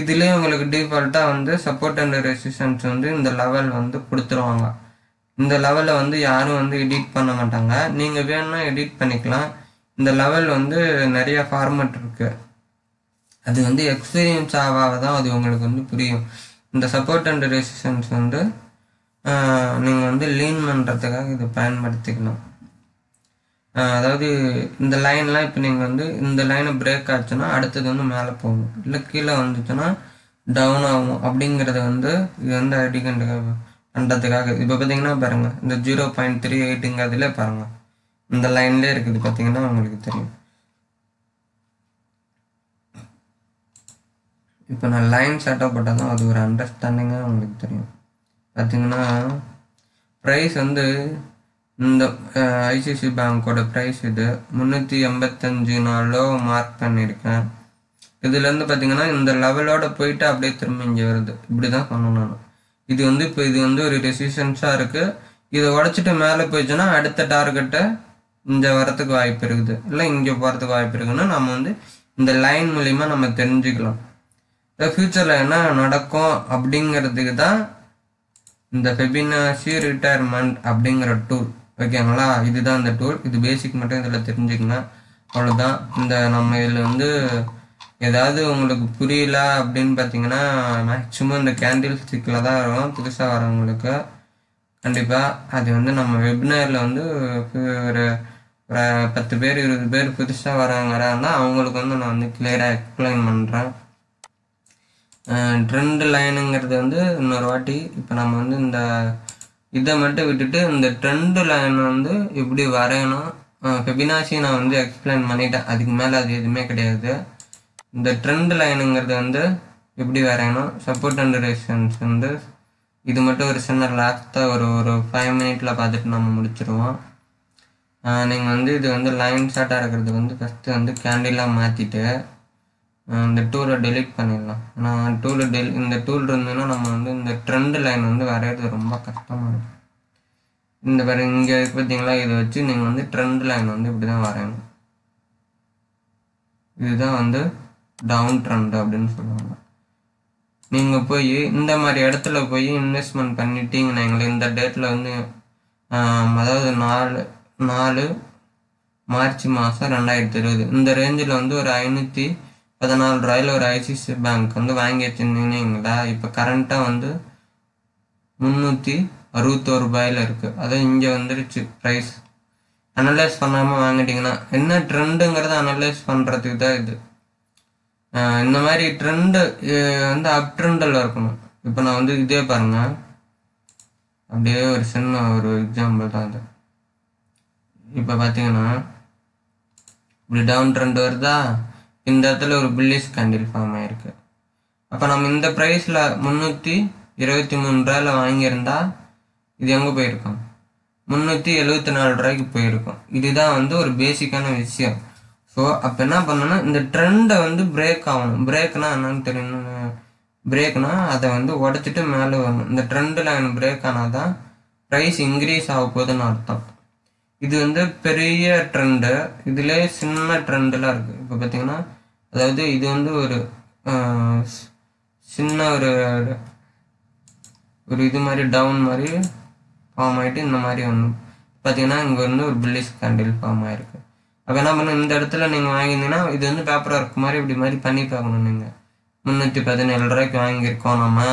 இதுலேயே உங்களுக்கு டிஃபால்ட்டாக வந்து சப்போர்ட் அண்ட் ரெசிஸ்டன்ஸ் வந்து இந்த லெவல் வந்து கொடுத்துருவாங்க. இந்த லெவலில் வந்து யாரும் வந்து எடிட் பண்ண மாட்டாங்க, நீங்கள் வேணும்னா எடிட் பண்ணிக்கலாம். இந்த லெவல் வந்து நிறையா ஃபார்மேட் இருக்குது, அது வந்து எக்ஸ்பீரியன்ஸ் ஆகாக தான் அது உங்களுக்கு வந்து புரியும். இந்த சப்போர்ட் அண்ட் ரெசிஸ்டன்ஸ் வந்து நீங்கள் வந்து லீன் பண்ணுறதுக்காக இது பயன்படுத்திக்கணும். அதாவது இந்த லைன்லாம் இப்போ நீங்கள் வந்து இந்த லைனை பிரேக் ஆச்சுன்னா அடுத்தது வந்து மேலே போகும், இல்லை கீழே வந்துச்சுன்னா டவுன் ஆகும். அப்படிங்கிறது வந்து இது வந்து அடிக்கிறதுக்காக பண்ணுறதுக்காக இப்போ பார்த்தீங்கன்னா பாருங்கள் இந்த ஜீரோ பாயிண்ட் த்ரீ எயிட்டுங்கிறதுல பாருங்கள் இந்த லைன்லேயே இருக்குது பார்த்தீங்கன்னா உங்களுக்கு தெரியும். இப்போ நான் லைன் செட்டப் போட்டால் தான் அது ஒரு அண்டர்ஸ்டாண்டிங்காக உங்களுக்கு தெரியும். பார்த்தீங்கன்னா ப்ரைஸ் வந்து இந்த ஐசிஐசிஐ பேங்கோட ப்ரைஸ் இது முந்நூற்றி எண்பத்தஞ்சு நாளோ மார்க் பண்ணியிருக்கேன். இதுலேருந்து பார்த்தீங்கன்னா இந்த லெவலோடு போயிட்டு அப்படியே திரும்ப இங்கே வருது, இப்படி தான் சொன்னேன் நான். இது வந்து இப்போ இது வந்து ஒரு ரெசிஸ்டன்ஸாக இருக்குது. இதை உடச்சிட்டு மேலே போயிடுச்சுன்னா அடுத்த டார்கெட்டை இங்கே வரத்துக்கு வாய்ப்பு இருக்குது, இல்லை இங்கே போகிறதுக்கு வாய்ப்பு இருக்குன்னா நம்ம வந்து இந்த லைன் மூலிமா நம்ம தெரிஞ்சுக்கலாம் ஃப்யூச்சரில் என்ன நடக்கும். அப்படிங்கிறதுக்கு தான் இந்த ஃபெபினாசி ரிட்டையர்மெண்ட் அப்படிங்கிற டூல், ஓகேங்களா? இதுதான் இந்த டூல். இது பேசிக் மட்டும் இதில் தெரிஞ்சுக்கலாம், அவ்வளோதான். இந்த நம்ம இதில் வந்து ஏதாவது உங்களுக்கு புரியல அப்படின்னு பார்த்தீங்கன்னா மேக்ஸிமம் இந்த கேண்டில் ஸ்டிக்கில் தான் வரும் புதுசாக வரவங்களுக்கு. கண்டிப்பாக அது வந்து நம்ம வெபினாரில் வந்து ஒரு பத்து பேர் இருபது பேர் புதுசாக வரவங்கிறதா அவங்களுக்கு வந்து நான் வந்து கிளியராக எக்ஸ்பிளைன் பண்ணுறேன். ட்ரெண்ட் லைனுங்கிறது வந்து இன்னொரு வாட்டி இப்போ நம்ம வந்து இந்த இதை மட்டும் விட்டுட்டு இந்த ட்ரெண்டு லைன் வந்து எப்படி வரையணும் ஃபெபினாசி நான் வந்து எக்ஸ்பிளைன் பண்ணிட்டேன், அதுக்கு மேலே அது எதுவுமே கிடையாது. இந்த ட்ரெண்ட் லைனுங்கிறது வந்து எப்படி வரையணும், சப்போர்ட் அண்ட் ரெசிஸ்டன்ஸ் வந்து இது மட்டும் ஒரு சின்ன லாஸ்ட்டாக ஒரு ஒரு ஃபைவ் மினிட்ல பார்த்துட்டு நம்ம முடிச்சிடுவோம். நீங்கள் வந்து இது வந்து லைன் ஷார்ட்டாக இருக்கிறது வந்து ஃபஸ்ட்டு வந்து கேண்டிலாக மாற்றிட்டு இந்த டூலை டெலிட் பண்ணிடலாம். நான் டூலை டெலி இந்த டூல் இருந்ததுன்னா நம்ம வந்து இந்த ட்ரெண்டு லைன் வந்து வரைகிறது ரொம்ப கஷ்டமாக இருக்கும். இந்த பாரு இங்கே பார்த்தீங்களா, இதை வச்சு நீங்கள் வந்து ட்ரெண்டு லைன் வந்து இப்படி தான் வரையணும். இதுதான் வந்து டவுன் ட்ரெண்டு அப்படின்னு சொல்லுவாங்க. நீங்கள் போய் இந்த மாதிரி இடத்துல போய் இன்வெஸ்ட்மெண்ட் பண்ணிட்டீங்கன்னா எங்களுக்கு இந்த டேட்டில் வந்து அதாவது நாலு நாலு மார்ச் மாதம் ரெண்டாயிரத்தி இருபது இந்த ரேஞ்சில் வந்து ஒரு ஐநூற்றி பதினாலு ரூபாயில் ஒரு ஐசிஐசிஐ பேங்க் வந்து வாங்கி வச்சுருந்தீங்கங்களா, இப்போ கரண்ட்டாக வந்து முந்நூற்றி அறுபத்தோரு ரூபாயில் இருக்குது. அதுவும் இங்கே வந்துடுச்சு ப்ரைஸ். அனலைஸ் பண்ணாமல் வாங்கிட்டிங்கன்னா என்ன ட்ரெண்டுங்கிறத அனலைஸ் பண்ணுறதுக்கு தான் இது. இந்த மாதிரி ட்ரெண்டு வந்து அப் ட்ரெண்டில் இருக்கணும். இப்போ நான் வந்து இதே பாருங்கள், அப்படியே ஒரு சின்ன ஒரு எக்ஸாம்பிள் தான் அது. இப்போ பார்த்தீங்கன்னா இப்படி டவுன் ட்ரெண்டு வருதா, இந்த இடத்துல ஒரு பில்லிஷ் கேண்டில் ஃபார்ம் ஆகிருக்கு. அப்போ நம்ம இந்த ப்ரைஸில் முந்நூற்றி இருபத்தி மூணு ரூபாயில் வாங்கியிருந்தா இது எங்கே போயிருக்கோம், முந்நூற்றி எழுபத்தி நாலு ரூபாய்க்கு போயிருக்கோம். இதுதான் வந்து ஒரு பேசிக்கான விஷயம். ஸோ அப்போ என்ன பண்ணோன்னா இந்த ட்ரெண்டை வந்து பிரேக் ஆகணும். பிரேக்னா என்னன்னு தெரியணும், பிரேக்னா அதை வந்து உடச்சிட்டு மேலே வரணும். இந்த ட்ரெண்டு லைன் பிரேக் ஆனால் தான் ப்ரைஸ் இன்க்ரீஸ் ஆக போகுதுன்னு அர்த்தம். இது வந்து பெரிய ட்ரெண்டு, இதுலேயே சின்ன ட்ரெண்டெலாம் இருக்குது. இப்போ பார்த்தீங்கன்னா அதாவது இது வந்து ஒரு சின்ன ஒரு ஒரு இது மாதிரி டவுன் மாதிரி ஃபார்ம் ஆகிட்டு இந்த மாதிரி வந்து பார்த்தீங்கன்னா இங்கே வந்து ஒரு பில்லிஷ் கேண்டில் ஃபார்ம் ஆகிருக்கு. அப்போ என்ன பண்ணணும், இந்த இடத்துல நீங்கள் வாங்கியிருந்தீங்கன்னா இது வந்து பேப்பர் ஒர்க் மாதிரி இப்படி மாதிரி பண்ணி பார்க்கணும். நீங்கள் முந்நூற்றி பதினேழு ரூபாய்க்கு வாங்கியிருக்கோம் நம்ம,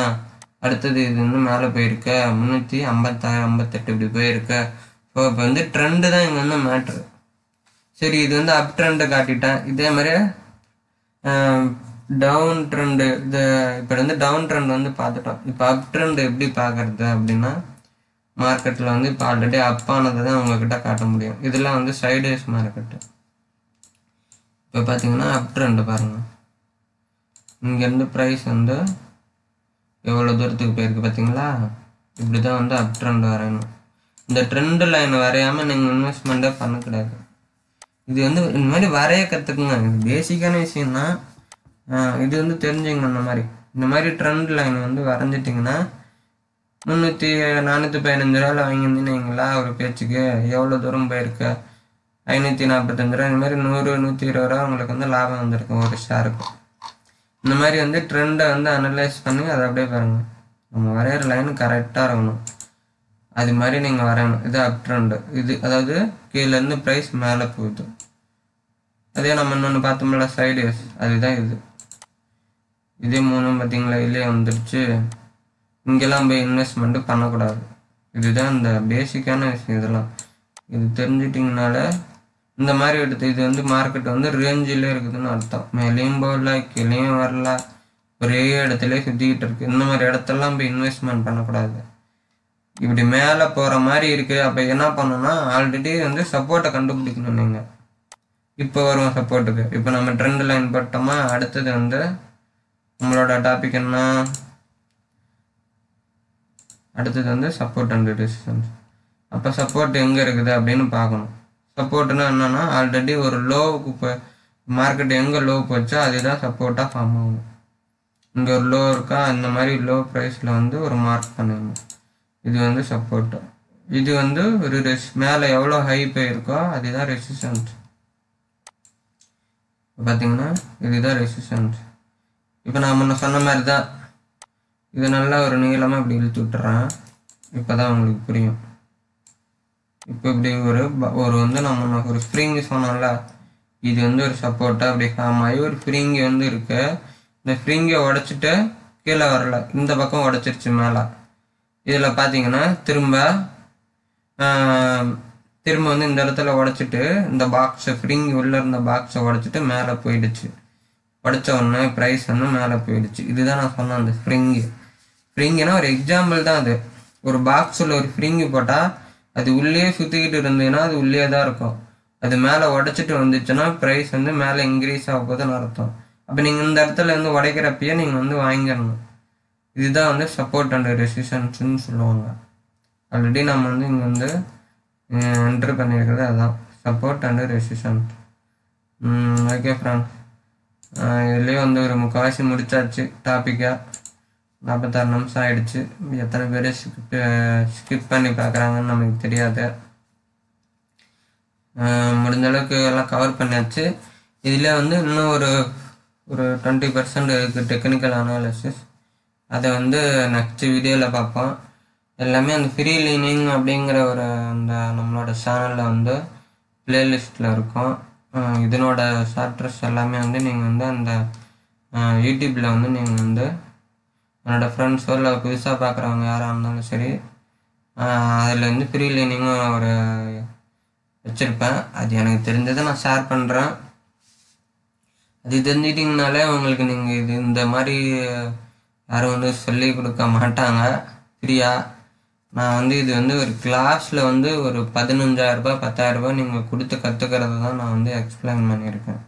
அடுத்தது இது வந்து மேலே போயிருக்க முந்நூற்றி ஐம்பத்தாறு ஐம்பத்தெட்டு இப்படி போயிருக்க. ஸோ இப்போ வந்து ட்ரெண்டு தான் இங்கே வந்து மேட்ரு. சரி, இது வந்து அப் ட்ரெண்டு காட்டிட்டேன். இதே மாதிரி டவுன் ட்ரெண்டு இது இப்போ வந்து டவுன் ட்ரெண்ட் வந்து பார்த்துட்டோம். இப்போ அப் ட்ரெண்டு எப்படி பார்க்குறது அப்படின்னா மார்க்கெட்டில் வந்து இப்போ ஆல்ரெடி அப்பானதை தான் உங்ககிட்ட காட்ட முடியும். இதெல்லாம் வந்து சைட்வேஸ் மார்க்கெட்டு. இப்போ பார்த்தீங்கன்னா அப் ட்ரெண்டு பாருங்கள், இங்கேருந்து ப்ரைஸ் வந்து எவ்வளோ தூரத்துக்கு போயிருக்கு பார்த்தீங்களா. இப்படி தான் வந்து அப் ட்ரெண்டு வரையணும். இந்த ட்ரெண்டு லைன் வரையாமல் நீங்கள் இன்வெஸ்ட்மெண்ட்டே பண்ணக்கூடாது. இது வந்து இந்த மாதிரி வரைய கற்றுக்குங்க, இது பேசிக்கான விஷயம்னா. இது வந்து தெரிஞ்சுங்க, இந்த மாதிரி இந்த மாதிரி ட்ரெண்ட் லைன் வந்து வரைஞ்சிட்டிங்கன்னா முந்நூற்றி நானூற்றி பதினஞ்சு ரூபாயில் வாங்கியிருந்தீங்களா ஒரு பேச்சுக்கு எவ்வளோ தூரம் போயிருக்கு, ஐநூற்றி நாற்பத்தஞ்சு ரூபா, இந்த மாதிரி நூறு நூற்றி இருபது ரூபா உங்களுக்கு வந்து லாபம் வந்திருக்கும் ஒரு ஷேருக்கு. இந்த மாதிரி வந்து ட்ரெண்டை வந்து அனலைஸ் பண்ணி அதை அப்படியே பாருங்கள். நம்ம வரைகிற லைன் கரெக்டாக இருக்கணும், அது மாதிரி நீங்கள் வரையணும். இது அப் ட்ரெண்டு, இது அதாவது கீழேருந்து ப்ரைஸ் மேலே போகுது. அதே நம்ம இன்னொன்று பார்த்தோம்ல சைட்வேஸ், அதுதான் இது. இதே மூணும் பார்த்தீங்களா, இல்லையே வந்துடுச்சு. இங்கெல்லாம் போய் இன்வெஸ்ட்மெண்ட்டு பண்ணக்கூடாது. இதுதான் இந்த பேசிக்கான விஷயம். இதெல்லாம் இது தெரிஞ்சிட்டிங்கனால இந்த மாதிரி எடுத்து இது வந்து மார்க்கெட் வந்து ரேஞ்சிலே இருக்குதுன்னு அர்த்தம். மேலேயும் போகல கீழேயும் வரல, ஒரே இடத்துல சுற்றிக்கிட்டு இருக்குது. இந்த மாதிரி இடத்தெல்லாம் போய் இன்வெஸ்ட்மெண்ட் பண்ணக்கூடாது. இப்படி மேலே போகிற மாதிரி இருக்குது. அப்போ என்ன பண்ணணும்னா ஆல்ரெடி வந்து சப்போர்ட்டை கண்டுபிடிக்கணும். நீங்கள் இப்போ வருவோம் சப்போர்ட்டுக்கு. இப்போ நம்ம ட்ரெண்ட் லைன் போட்டோமா, அடுத்தது வந்து நம்மளோட டாபிக் என்ன, அடுத்தது வந்து சப்போர்ட் அண்ட் ரெசிஸ்டன்ஸ். அப்போ சப்போர்ட் எங்கே இருக்குது அப்படின்னு பார்க்கணும். சப்போர்ட்னா என்னென்னா ஆல்ரெடி ஒரு லோவுக்கு இப்போ மார்க்கெட் எங்கே லோ போச்சோ அதுதான் சப்போர்ட்டாக ஃபார்ம் ஆகும். இங்கே ஒரு லோ இருக்கா, இந்த மாதிரி லோ ப்ரைஸில் வந்து ஒரு மார்க் பண்ணுங்க. இது வந்து சப்போர்ட்டு. இது வந்து ஒரு ரெஸ் மேலே எவ்வளோ ஹை போயிருக்கோ அதுதான் ரெசிஸ்டன்ஸ். பார்த்தீங்கன்னா இதுதான் ரெசிஸ்டன்ஸ். இப்போ நான் முன்ன சொன்ன மாதிரி தான் இது நல்லா ஒரு நீளமாக இப்படி இழுத்து விட்டுறேன். இப்போ தான் உங்களுக்கு புரியும். இப்போ இப்படி ஒரு ஒரு வந்து நம்ம ஒரு ஸ்ப்ரிங்கு சொன்னோம்ல, இது வந்து ஒரு சப்போர்ட்டாக அப்படி ஃபார்ம் ஆகி ஒரு ஃப்ரிங்கு வந்து இருக்கு. இந்த ஃப்ரிங்கை உடச்சிட்டு கீழே வரல, இந்த பக்கம் உடச்சிருச்சு மேலே. இதில் பார்த்தீங்கன்னா திரும்ப திரும்ப வந்து இந்த இடத்துல உடச்சிட்டு இந்த பாக்ஸை ஃப்ரிங் உள்ளே இருந்த பாக்ஸை உடச்சிட்டு மேலே போயிடுச்சு. உடச்ச ஒன்று ப்ரைஸ் வந்து மேலே போயிடுச்சு. இதுதான் நான் சொன்னேன் அந்த ஸ்ப்ரிங்கு. ஸ்ப்ரிங்குனா ஒரு எக்ஸாம்பிள் தான். அது ஒரு பாக்ஸில் ஒரு ஃப்ரிங்கு போட்டால் அது உள்ளே சுற்றிக்கிட்டு இருந்ததுன்னா அது உள்ளே தான் இருக்கும். அது மேலே உடச்சிட்டு வந்துச்சுன்னா ப்ரைஸ் வந்து மேலே இன்க்ரீஸ் ஆக போதுன்னு அர்த்தம். அப்போ நீங்கள் இந்த இடத்துல இருந்து உடைக்கிறப்பயே நீங்கள் வந்து வாங்கிடணும். இதுதான் வந்து சப்போர்ட் அண்ட் ரெசிஸ்டன்ஸ்ன்னு சொல்லுவாங்க. ஆல்ரெடி நம்ம வந்து இங்கே வந்து என்ட்ரு பண்ணியிருக்கிறது அதுதான் support and resistance. Okay friends, இதுலேயே வந்து ஒரு முக்கால்வாசி முடிச்சாச்சு டாப்பிக்காக. நாற்பத்தாறு நிமிஷம் ஆகிடுச்சு. எத்தனை பேர் ஸ்கிப் ஸ்கிப் பண்ணி பார்க்குறாங்கன்னு நமக்கு தெரியாது. முடிஞ்சளவுக்கு எல்லாம் கவர் பண்ணியாச்சு. இதில் வந்து இன்னும் ஒரு ஒரு டுவெண்ட்டி பர்சன்ட் இருக்குது டெக்னிக்கல் அனாலிசிஸ். அதை வந்து நெக்ஸ்ட் வீடியோவில் பார்ப்போம். எல்லாமே அந்த ஃப்ரீ லீனிங் அப்படிங்கிற ஒரு அந்த நம்மளோட சேனலில் வந்து பிளேலிஸ்ட்டில் இருக்கும். இதனோட சாப்டர்ஸ் எல்லாமே வந்து நீங்கள் வந்து அந்த யூடியூப்பில் வந்து நீங்கள் வந்து என்னோடய ஃப்ரெண்ட்ஸோ இல்லை புதுசாக பார்க்குறவங்க யாராக இருந்தாலும் சரி, அதில் வந்து ஃப்ரீ லைனிங்கும் ஒரு வச்சுருப்பேன். அது எனக்கு தெரிஞ்சதை நான் ஷேர் பண்ணுறேன். அது தெரிஞ்சிட்டிங்கனாலே உங்களுக்கு நீங்கள் இது இந்த மாதிரி யாரும் வந்து சொல்லி கொடுக்க மாட்டாங்க ஃப்ரீயாக. நான் வந்து இது வந்து ஒரு கிளாஸில் வந்து ஒரு பதினஞ்சாயிரரூபா பத்தாயிரரூபா நீங்கள் கொடுத்து கற்றுக்கிறது தான் நான் வந்து எக்ஸ்பிளைன் பண்ணியிருக்கேன்.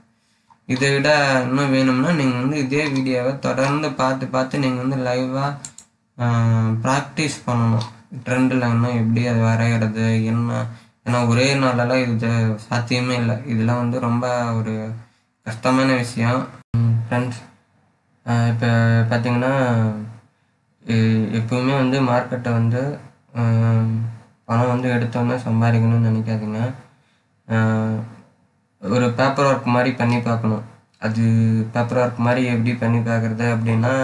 இதை விட இன்னும் வேணும்னா நீங்கள் வந்து இதே வீடியோவை தொடர்ந்து பார்த்து பார்த்து நீங்கள் வந்து லைவாக ப்ராக்டிஸ் பண்ணணும். ட்ரெண்டில் என்ன எப்படி அது வரைகிறது என்ன, ஏன்னா ஒரே நாளெல்லாம் இது சாத்தியமே இல்லை. இதெல்லாம் வந்து ரொம்ப ஒரு கஷ்டமான விஷயம் ஃப்ரெண்ட்ஸ். இப்போ பார்த்திங்கன்னா எப்போவுமே வந்து மார்க்கெட்டை வந்து பணம் வந்து எடுத்தோன்னே சம்பாதிக்கணும்னு நினைக்காதீங்க. ஒரு பேப்பர் ஒர்க் மாதிரி பண்ணி பார்க்கணும். அது பேப்பர் ஒர்க் மாதிரி எப்படி பண்ணி பார்க்குறது அப்படின்னா,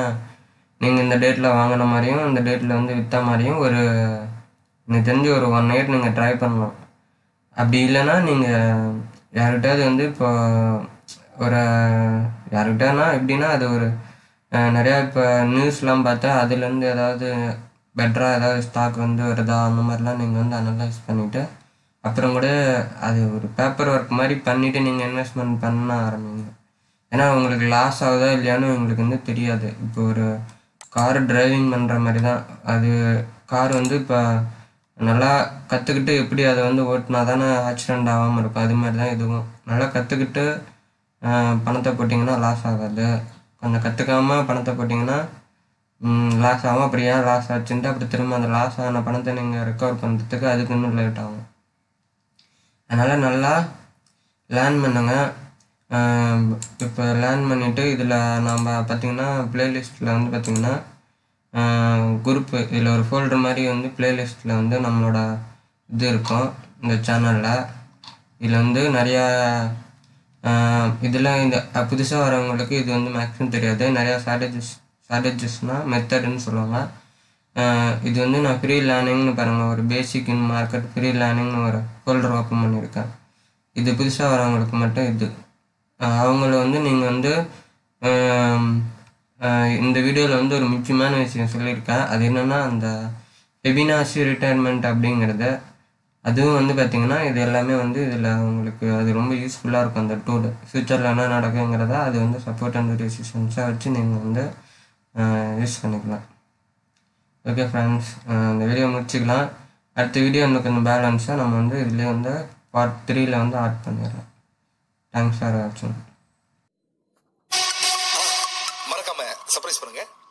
நீங்கள் இந்த டேட்டில் வாங்கின மாதிரியும் இந்த டேட்டில் வந்து விற்ற மாதிரியும் ஒரு எனக்கு தெரிஞ்சு ஒரு ஒன் இயர் நீங்கள் ட்ரை பண்ணலாம். அப்படி இல்லைன்னா நீங்கள் யார்கிட்டாவது வந்து இப்போ ஒரு யார்கிட்டனா எப்படின்னா அது ஒரு நிறையா இப்போ நியூஸ்லாம் பார்த்தா அதுலேருந்து ஏதாவது பெட்டராக ஏதாவது ஸ்டாக் வந்து வருதா அந்த மாதிரிலாம் நீங்கள் வந்து அனலைஸ் பண்ணிவிட்டு அப்புறம் கூட அது ஒரு பேப்பர் ஒர்க் மாதிரி பண்ணிவிட்டு நீங்கள் இன்வெஸ்ட்மெண்ட் பண்ண ஆரம்பிங்க. ஏன்னா உங்களுக்கு லாஸ் ஆகுதா இல்லையான்னு உங்களுக்கு வந்து தெரியாது. இப்போ ஒரு கார் டிரைவிங் பண்ணுற மாதிரி தான். அது கார் வந்து இப்போ நல்லா கற்றுக்கிட்டு எப்படி அதை வந்து ஓட்டினா தானே ஆக்சிடெண்ட் ஆகாமல் இருக்கும். அது மாதிரி தான் இதுவும். நல்லா கற்றுக்கிட்டு பணத்தை போட்டிங்கன்னா லாஸ் ஆகாது. கொஞ்சம் கற்றுக்காமல் பணத்தை போட்டிங்கன்னா லாஸ் ஆகும். அப்படி ஏன் லாஸ் ஆச்சுன்ட்டு அப்படி திரும்ப அந்த லாஸ் ஆன பணத்தை நீங்கள் ரெக்கவர் பண்ணுறதுக்கு அதுக்கு இன்னும் லேட் ஆகும். அதனால் நல்லா லேர்ன் பண்ணுங்கள். இப்போ லேர்ன் பண்ணிவிட்டு இதில் நாம் பார்த்திங்கன்னா ப்ளேலிஸ்ட்டில் வந்து பார்த்திங்கன்னா குரூப்பு இதில் ஒரு ஃபோல்டர் மாதிரி வந்து ப்ளேலிஸ்ட்டில் வந்து நம்மளோட இது இருக்கும். இந்த சேனலில் இதில் வந்து நிறையா இதெல்லாம் இந்த புதுசாக வரவங்களுக்கு இது வந்து மேக்ஸிமம் தெரியாது. நிறையா ஸ்ட்ராட்டஜிஸ் ஸ்ட்ராட்டஜிஸ்னால் மெத்தடுன்னு சொல்லுவாங்க. இது வந்து நான் ஃப்ரீ லேர்னிங்னு பாருங்கள், ஒரு பேசிக் இன் மார்க்கெட் ஃப்ரீ லேர்னிங்னு ஒரு ஃபோல்டர் ஓப்பன் பண்ணியிருக்கேன். இது புதுசாக வரவங்களுக்கு மட்டும் இது. அவங்கள வந்து நீங்கள் வந்து இந்த வீடியோவில் வந்து ஒரு முக்கியமான விஷயம் சொல்லியிருக்கேன். அது என்னென்னா அந்த செபினாஸ் ரிட்டையர்மெண்ட் அப்படிங்கிறது அதுவும் வந்து பார்த்தீங்கன்னா இது எல்லாமே வந்து இதில் உங்களுக்கு அது ரொம்ப யூஸ்ஃபுல்லாக இருக்கும். அந்த டூல் ஃப்யூச்சரில் என்ன நடக்குங்கிறத அது வந்து சப்போர்ட் அண்ட் ரெசிஸ்டன்ஸாக வச்சு நீங்கள் வந்து யூஸ் பண்ணிக்கலாம். ஓகே ஃப்ரெண்ட்ஸ், இந்த வீடியோ முடிச்சுக்கலாம். அடுத்த வீடியோ இன்னும் கொஞ்சம் பேலன்ஸாக நம்ம வந்து இதுலேயே வந்து பார்ட் த்ரீயில் வந்து ஆட் பண்ணிடலாம். தேங்க்ஸ் ஃபார் வாட்சிங். மறக்காம சர்ப்ரைஸ் பண்ணுங்கள்.